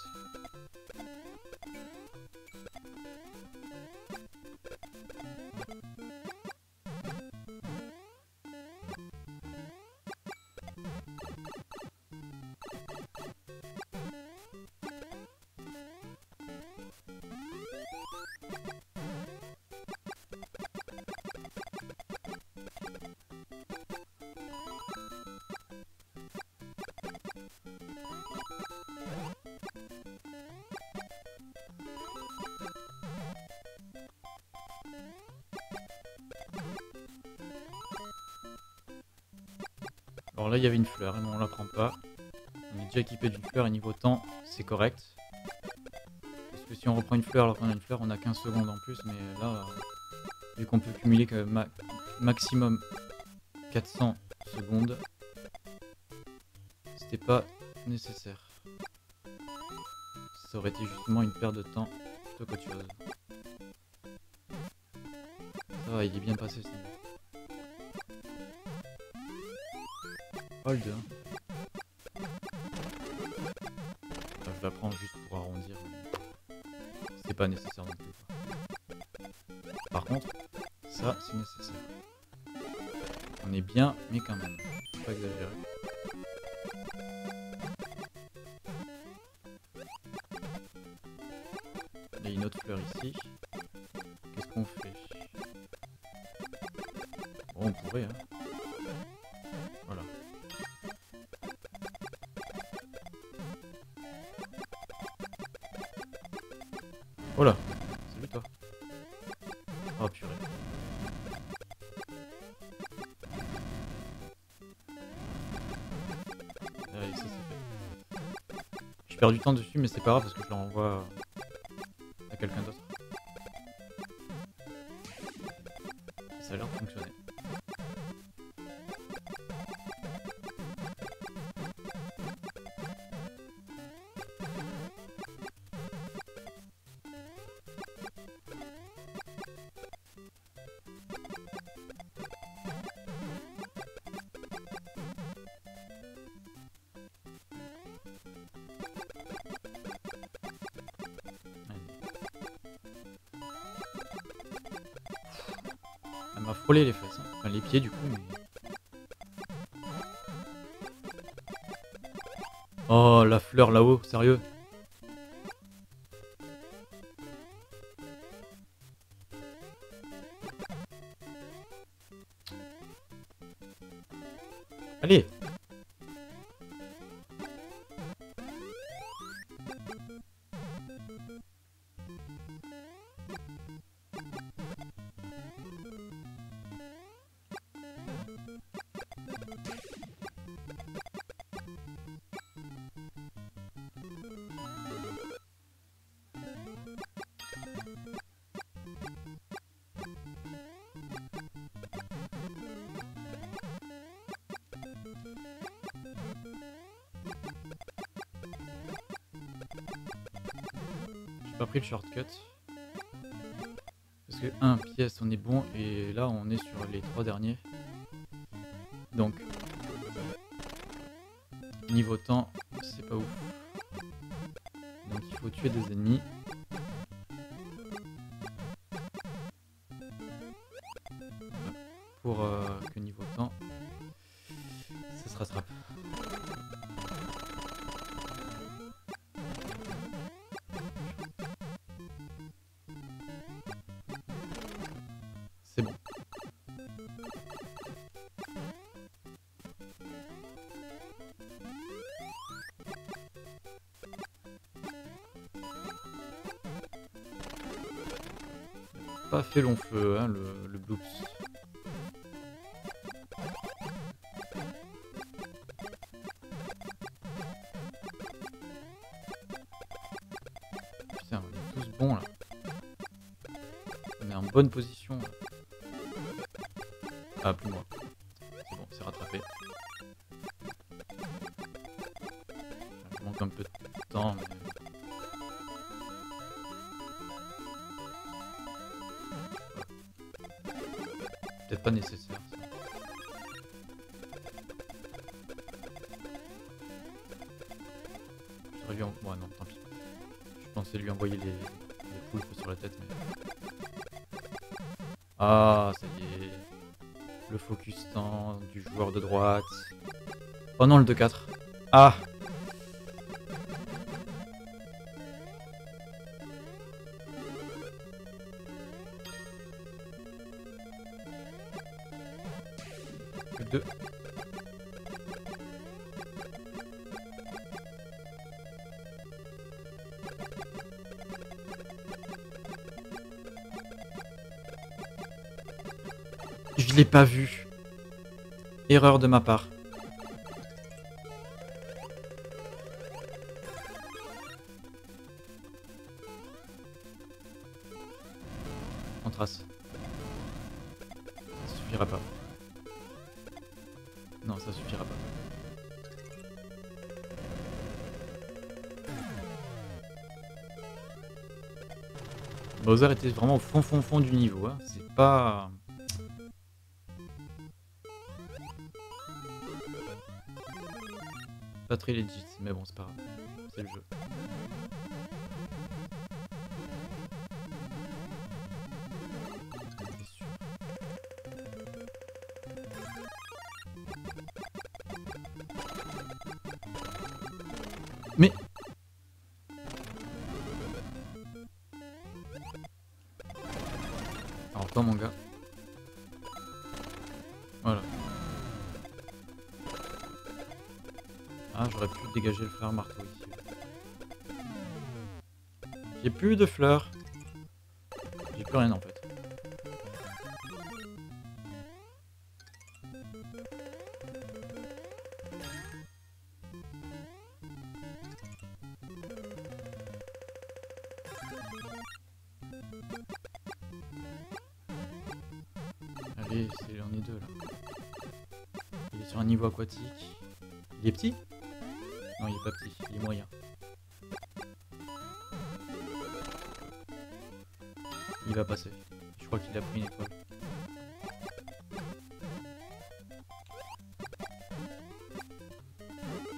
Alors là il y avait une fleur, mais on la prend pas. On est déjà équipé d'une fleur et niveau temps c'est correct. Parce que si on reprend une fleur alors qu'on a une fleur, on a quinze secondes en plus, mais là, vu qu'on peut cumuler que ma maximum quatre cents secondes, c'était pas nécessaire. Ça aurait été justement une perte de temps plutôt qu'autre chose. Ça va, il est bien passé ça. Hold. Enfin, je la prends juste pour arrondir. C'est pas nécessaire non plus. Par contre, ça c'est nécessaire. On est bien, mais quand même. Faut pas exagérer. Il y a une autre fleur ici. Qu'est-ce qu'on fait? Bon, on pourrait, hein. Voilà. Oh là, salut toi. Oh purée. Allez, ça c'est fait. Je perds du temps dessus, mais c'est pas grave parce que je le renvoie à quelqu'un d'autre. Ça a l'air de fonctionner. Les fesses, hein. Enfin, les pieds du coup, mais... Oh la fleur là-haut, sérieux. Allez. Pris le shortcut parce que un pièce on est bon et là on est sur les trois derniers, donc niveau temps c'est pas ouf, donc il faut tuer des ennemis. Pas fait long feu, hein, le, le bloops. Putain, on est tous bons là. On est en bonne position. Là. Ah, plus moi. C'est bon, c'est rattrapé. Il manque un peu de temps, mais... Peut-être pas nécessaire. Ça. J'aurais dû en... Ouais, non, tant pis. Je pensais lui envoyer les, les poulpes sur la tête, mais... Ah, ça y est. Le focus temps du joueur de droite. Oh non, le deux quatre. Ah! Je l'ai pas vu. Erreur de ma part. On trace. Ça suffira pas. Non, ça suffira pas. Bowser était vraiment au fond fond fond du niveau, hein. C'est pas... Pas très legit, mais bon c'est pas grave, c'est le jeu. Mais... Alors toi mon gars. pu dégager le fer à marteau ici. J'ai plus de fleurs. J'ai plus rien en fait. Allez, j'en ai deux là. Il est sur un niveau aquatique. Il est petit? Non, il est pas petit, il est moyen. Il va passer. Je crois qu'il a pris une étoile.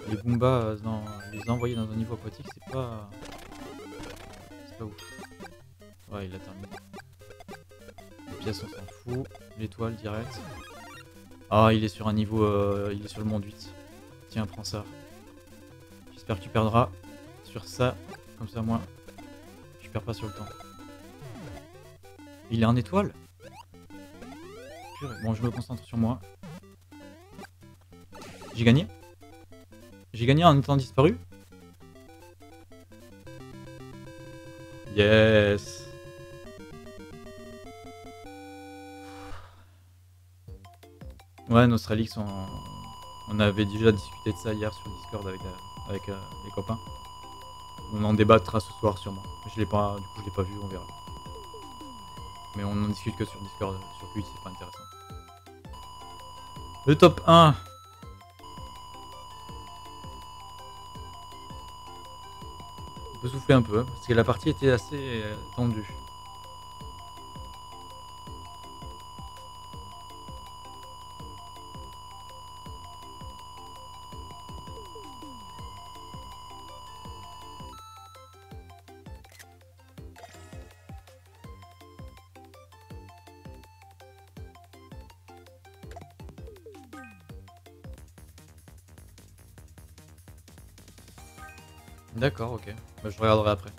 Les Goombas, dans... les envoyer dans un niveau aquatique, c'est pas... c'est pas ouf. Ouais, il a terminé. Les pièces, on s'en fout. L'étoile, direct. Ah, il est sur un niveau... Euh... il est sur le monde huit. Tiens, prends ça. J'espère que tu perdras sur ça. Comme ça, moi, je perds pas sur le temps. Il est en étoile. Purée. Bon, je me concentre sur moi. J'ai gagné. J'ai gagné en étant disparu. Yes. Ouais, nos Strelix sont... On avait déjà discuté de ça hier sur Discord avec, euh, avec euh, les copains. On en débattra ce soir sûrement. Je l'ai pas, du coup je l'ai pas vu, on verra. Mais on n'en discute que sur Discord, sur Twitch, c'est pas intéressant. Le top un. On peut souffler un peu, parce que la partie était assez tendue. D'accord, ok. Bah, je regarderai après.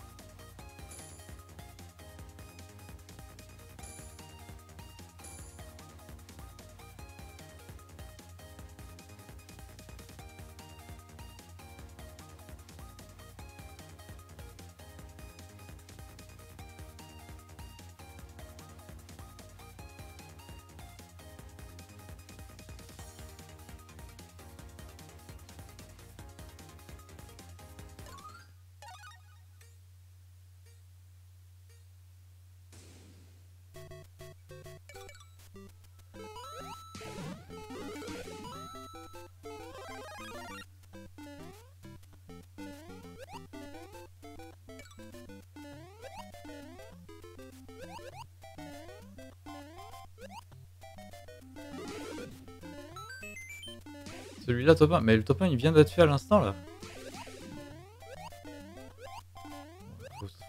Celui-là top un, mais le top un il vient d'être fait à l'instant là.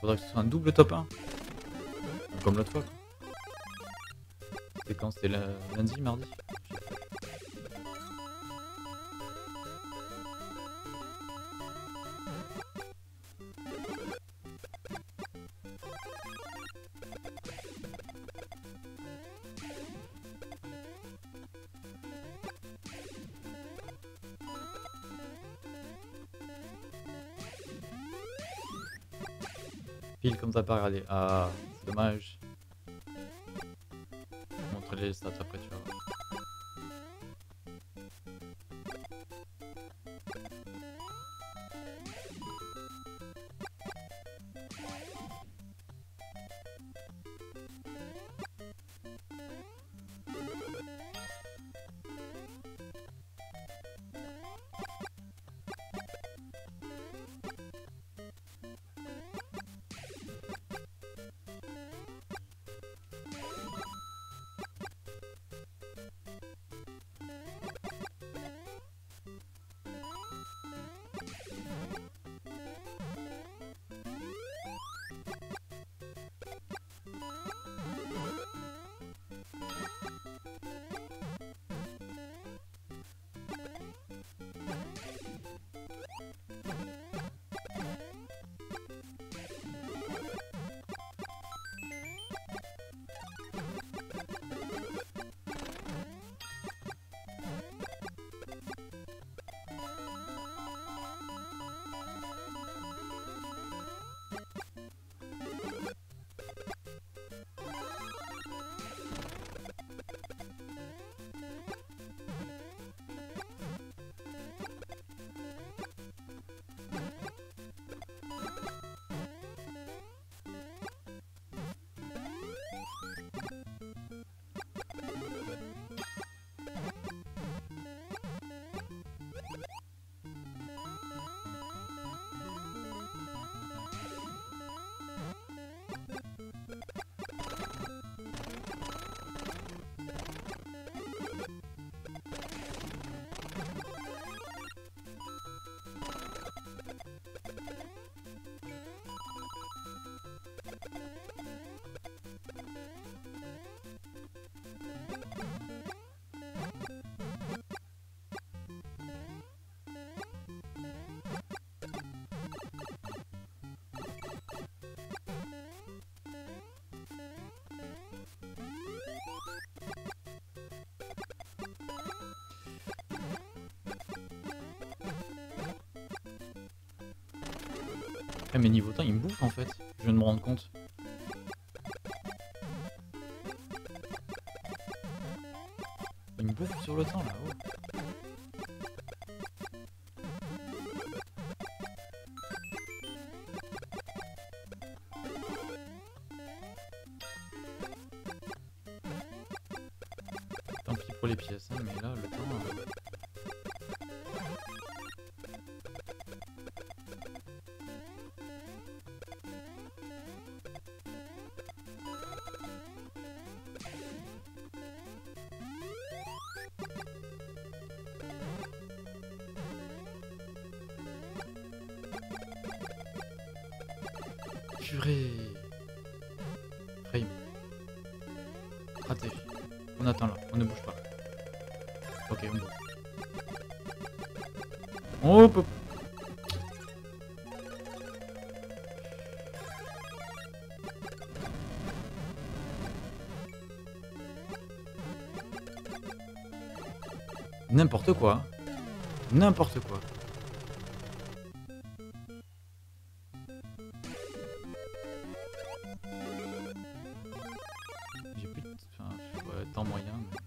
Faudrait que ce soit un double top un. Comme l'autre fois. C'était quand? C'était lundi, mardi? Comme ça, pas regarder. Ah, c'est dommage. Je vais montrer les stats après, tu vois. Ah, mais niveau temps, il me bouffe en fait. Je viens de me rendre compte. Il me bouffe sur le temps là. Oh. Tant pis pour les pièces, hein, mais là le temps. Euh... N'importe quoi. N'importe quoi. J'ai plus de... Enfin, ouais, temps moyen. Mais...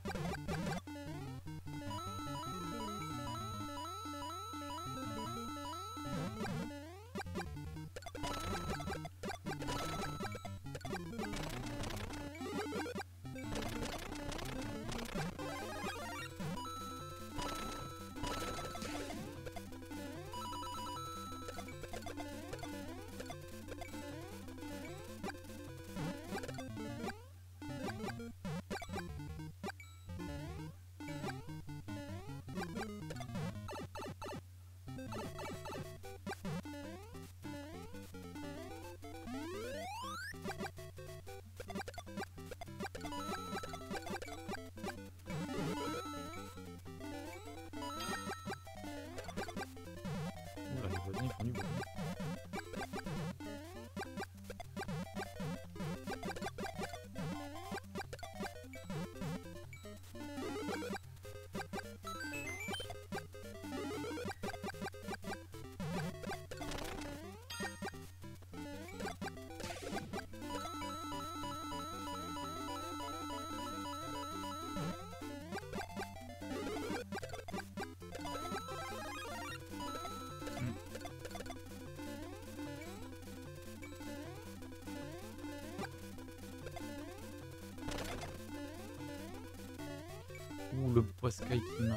Ouh, le poiscaille qui m'a...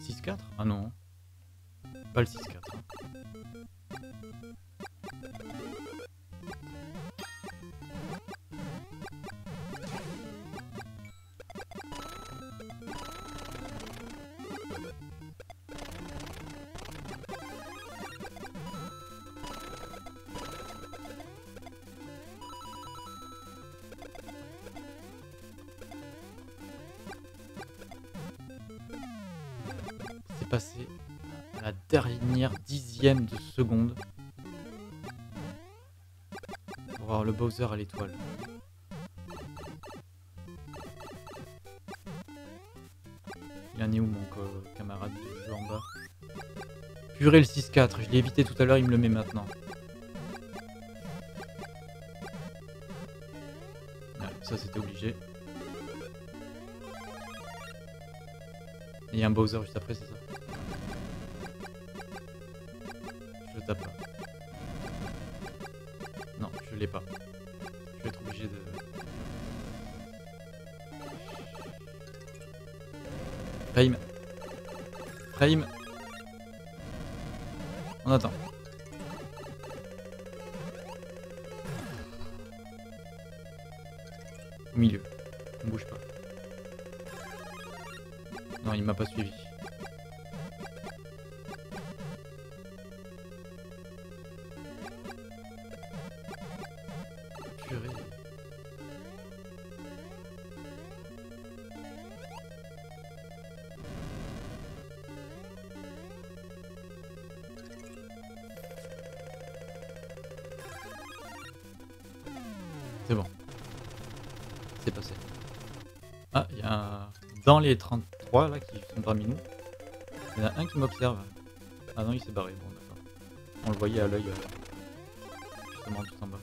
six quatre? Ah non. Pas le six quatre. Passer à la dernière dixième de seconde pour voir le Bowser à l'étoile. Il en est où mon euh, camarade de jeu en bas? Purée, le six quatre, je l'ai évité tout à l'heure, il me le met maintenant. Ouais, ça c'était obligé. Et il y a un Bowser juste après, c'est ça? Non, je l'ai pas. Je vais être obligé de... Prime. Prime. On attend. Au milieu. On bouge pas. Non, il m'a pas suivi. C'est bon. C'est passé. Ah, il y a un... Dans les trente-trois là qui sont parmi nous, il y en a un qui m'observe. Ah non, il s'est barré. Bon, d'accord. On le voyait à l'œil. Euh... Justement, tout en bas.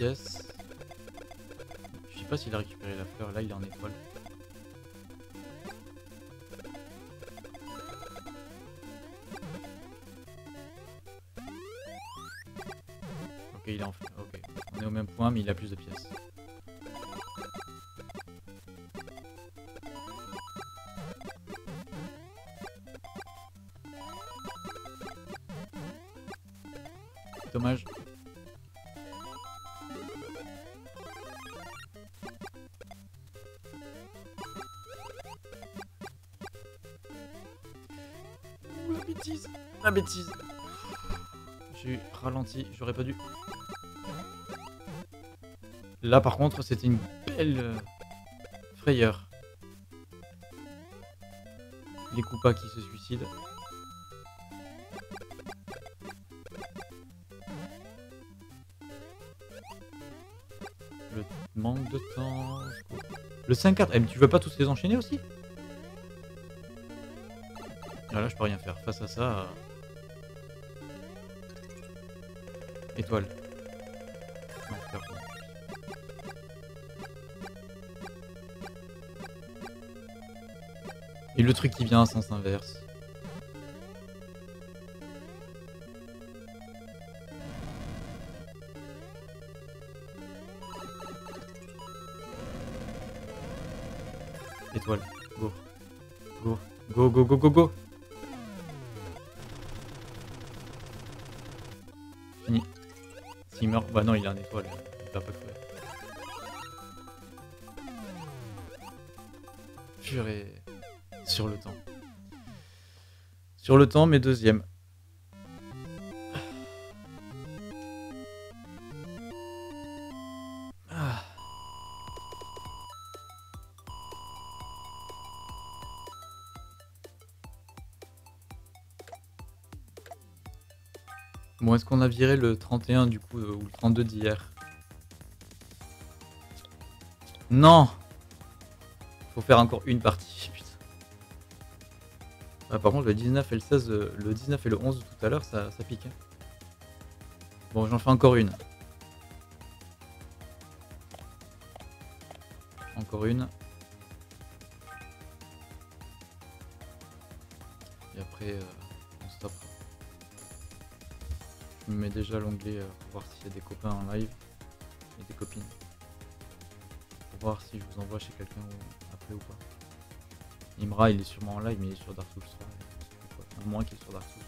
Je sais pas s'il a récupéré la fleur, là il est en étoile. Ok, il est en fleur, ok. On est au même point mais il a plus de pièces. Dommage. La bêtise. J'ai ralenti, j'aurais pas dû. Là par contre c'était une belle frayeur. Les Koopas qui se suicident. Le manque de temps. Le cinq quatre, eh, mais tu veux pas tous les enchaîner aussi? Ah, là je peux rien faire, face à ça... Euh... Étoile. Non, faire quoi. Et le truc qui vient à sens inverse. Étoile. Go. Go. Go, go, go, go, go. Fini. S'il meurt... Bah non, il a un étoile. Il va pas crever. Purée. Sur le temps. Sur le temps, mais deuxième. Bon, est-ce qu'on a viré le trente et un du coup, euh, ou le trente-deux d'hier? Non! Faut faire encore une partie, putain. Ah, par contre, le dix-neuf et le seize, euh, le dix-neuf et le onze de tout à l'heure, ça, ça pique. Hein. Bon, j'en fais encore une. Encore une. Et après, euh, on stop. Je me mets déjà l'onglet pour voir s'il y a des copains en live et des copines. Pour voir si je vous envoie chez quelqu'un après ou pas. Imra il est sûrement en live mais il est sur Dark Souls trois. À moins qu'il est sur Dark Souls.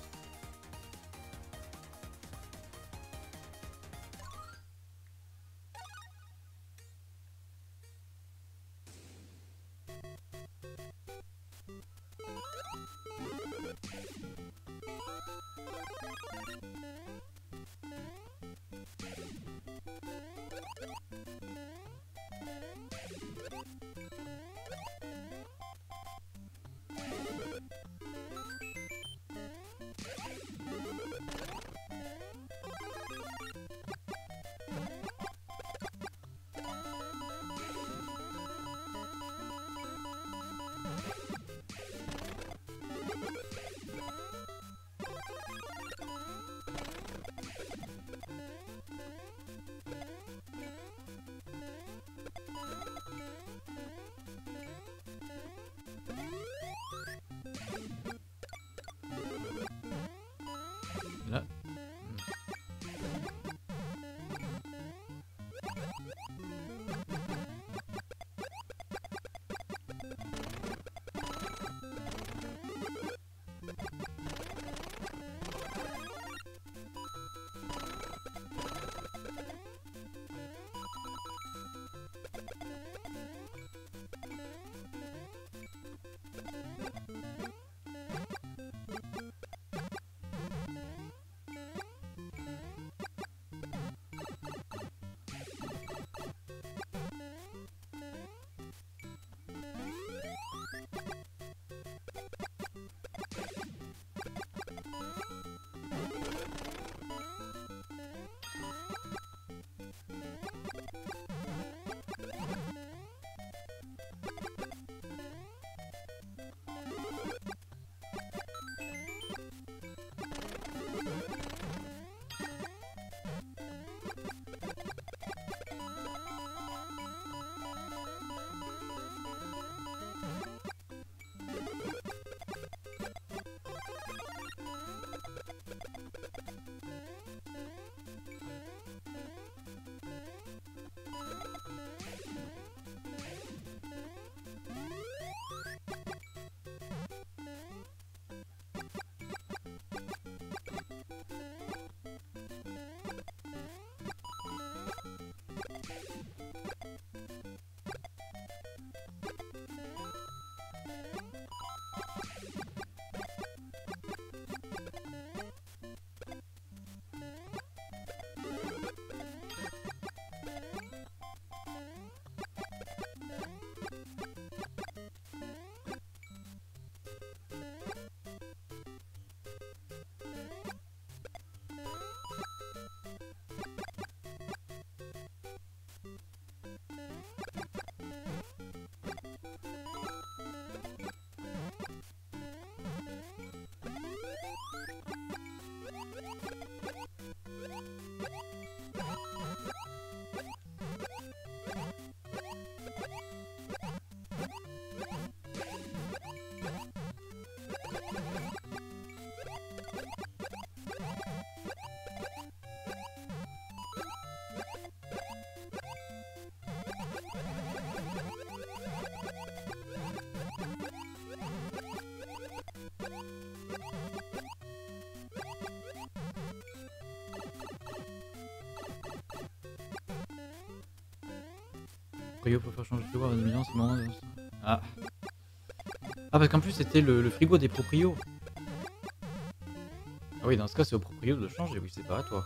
frigo pour faire changer de frigo. Ah. Ah, parce qu'en plus c'était le, le frigo des proprios. Ah oui, dans ce cas c'est au proprio de changer, oui c'est pas à toi.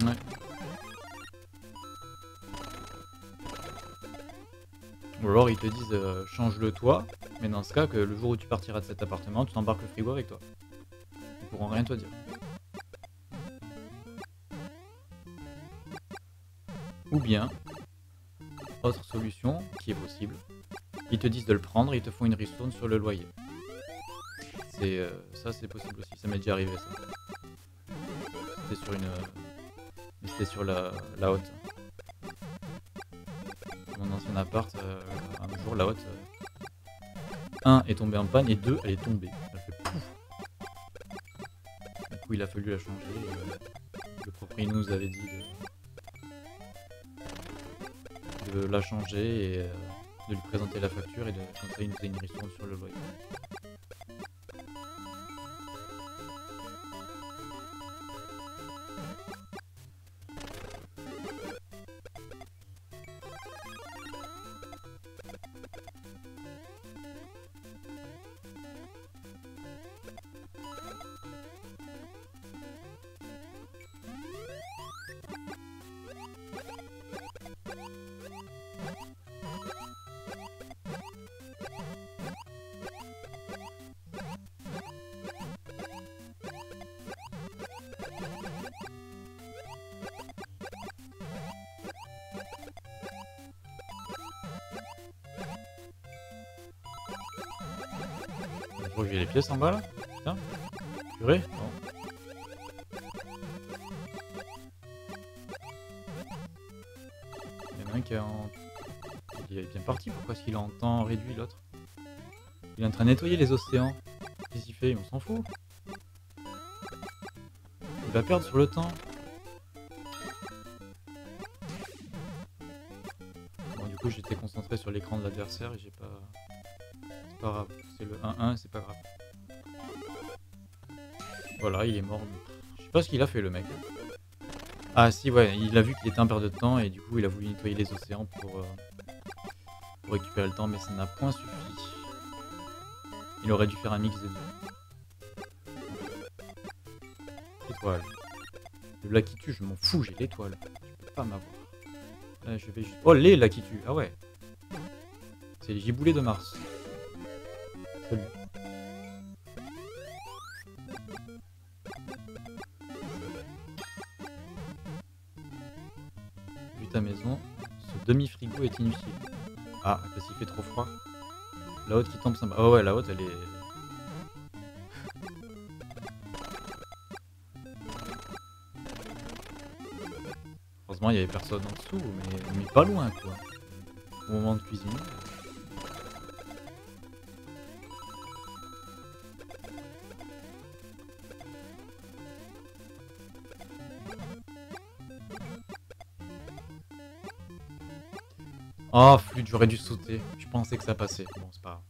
Ouais. Ou alors ils te disent euh, change-le toi, mais dans ce cas que le jour où tu partiras de cet appartement, tu t'embarques le frigo avec toi. Ils pourront rien te dire. Ou bien, autre solution qui est possible, ils te disent de le prendre, ils te font une ristourne sur le loyer. C'est euh, ça c'est possible aussi, ça m'est déjà arrivé ça. C'était sur une... Mais c'était sur la, la haute. Mon ancien appart, euh, un jour la haute, euh, un est tombée en panne et deux elle est tombée. Elle fait pouf. Du coup il a fallu la changer, et, euh, le propriétaire nous avait dit de... de la changer et euh, de lui présenter la facture et de conseiller une, une ristourne sur le loyer. J'ai les pièces en bas là. Putain. Purée. Bon. Il y en a un qui est en... Il est bien parti, pourquoi est-ce qu'il a en temps réduit l'autre? Il est en train de nettoyer les océans. Qu'est-ce qu'il fait? On s'en fout. Il va perdre sur le temps. Bon du coup j'étais concentré sur l'écran de l'adversaire et j'ai pas... C'est pas grave, c'est le un un, c'est pas grave. Voilà, il est mort. Je sais pas ce qu'il a fait le mec. Ah si, ouais, il a vu qu'il était en perte de temps et du coup il a voulu nettoyer les océans pour, euh, pour récupérer le temps, mais ça n'a point suffi. Il aurait dû faire un mix de deux. Étoile. Le Lakitu, je m'en fous, j'ai l'étoile. Je peux pas m'avoir. Là, je vais juste... Oh, les Lakitu, ah ouais. C'est les giboulets de Mars. Vu ta maison, ce demi-frigo est inutile. Ah, parce qu'il fait trop froid. La haute qui tombe, ça me... Oh ouais, la haute, elle est... Heureusement, il y avait personne en dessous, mais, mais pas loin, quoi. Au moment de cuisiner. Oh, flûte, j'aurais dû sauter. Je pensais que ça passait. Bon, c'est pas grave.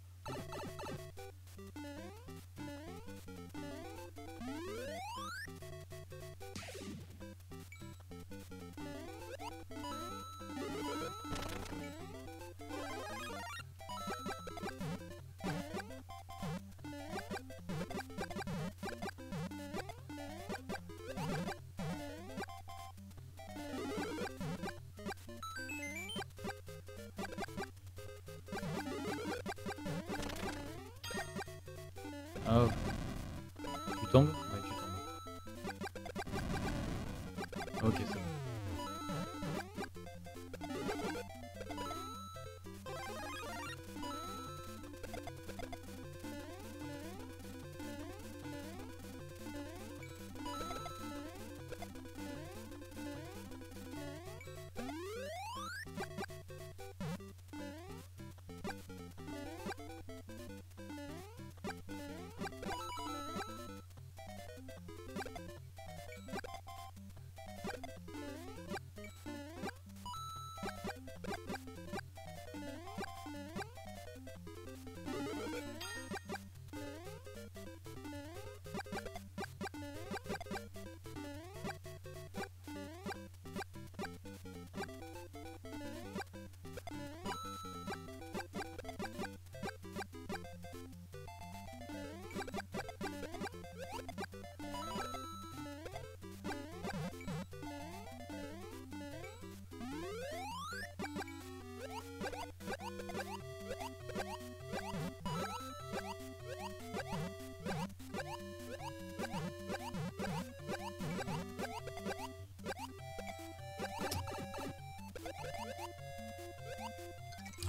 Ah, okay. Tu tombes? Ouais, tu tombes. Ok, c'est bon.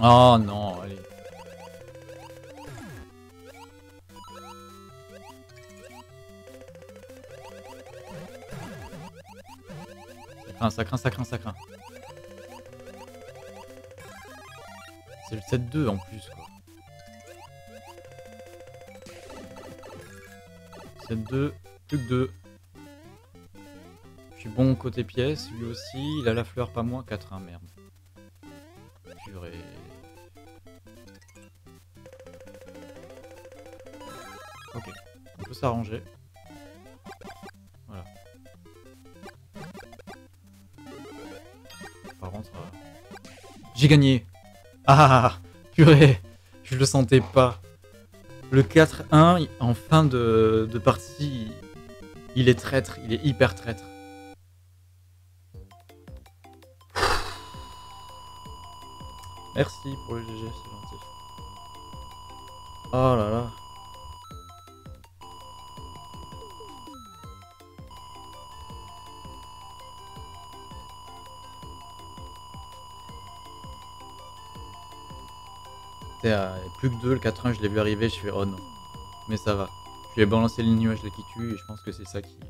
Oh non, allez. Ça craint, ça craint, ça craint. C'est le sept deux en plus, quoi. sept deux, plus que deux. Je suis bon côté pièce, lui aussi. Il a la fleur, pas moins, quatre un, merde. Purée. Ok, on peut s'arranger. Voilà. Par contre, euh... j'ai gagné. Ah, purée, je le sentais pas. Le quatre un, en fin de, de partie, il est traître, il est hyper traître. Merci pour le G G, c'est gentil. Oh là là. À plus que deux, le quatre un, je l'ai vu arriver, je fais oh non, mais ça va. Je lui ai balancé le nuage là qui tue et je pense que c'est ça qui,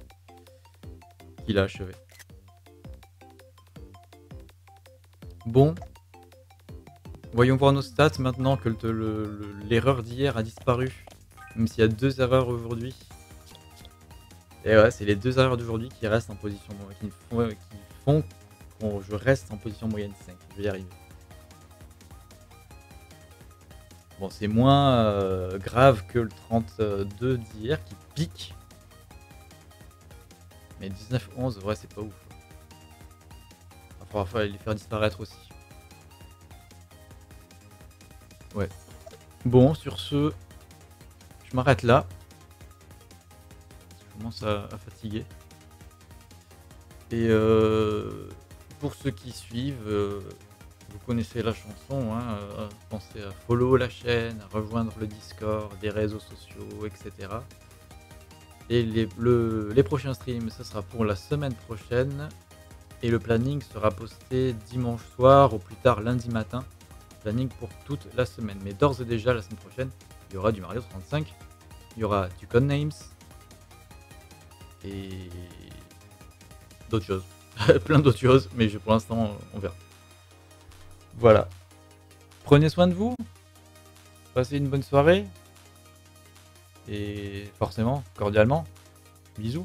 qui l'a achevé. Bon, voyons voir nos stats maintenant que l'erreur le, le, d'hier a disparu, même s'il y a deux erreurs aujourd'hui. Et ouais, c'est les deux erreurs d'aujourd'hui qui restent en position, qui font, qui font bon, je reste en position moyenne cinq, je vais y arriver. Bon, c'est moins euh, grave que le trente-deux d'hier qui pique. Mais dix-neuf onze, ouais, c'est pas ouf. Il va falloir les faire disparaître aussi. Ouais. Bon, sur ce, je m'arrête là. Je commence à, à fatiguer. Et euh, pour ceux qui suivent... Euh, vous connaissez la chanson, hein, euh, pensez à follow la chaîne, à rejoindre le Discord, les réseaux sociaux, et cetera. Et les, le, les prochains streams, ce sera pour la semaine prochaine. Et le planning sera posté dimanche soir, au plus tard lundi matin. Planning pour toute la semaine. Mais d'ores et déjà, la semaine prochaine, il y aura du Mario trente-cinq, il y aura du Codenames, et d'autres choses. Plein d'autres choses, mais je, pour l'instant, on verra. Voilà. Prenez soin de vous. Passez une bonne soirée. Et forcément, cordialement, bisous.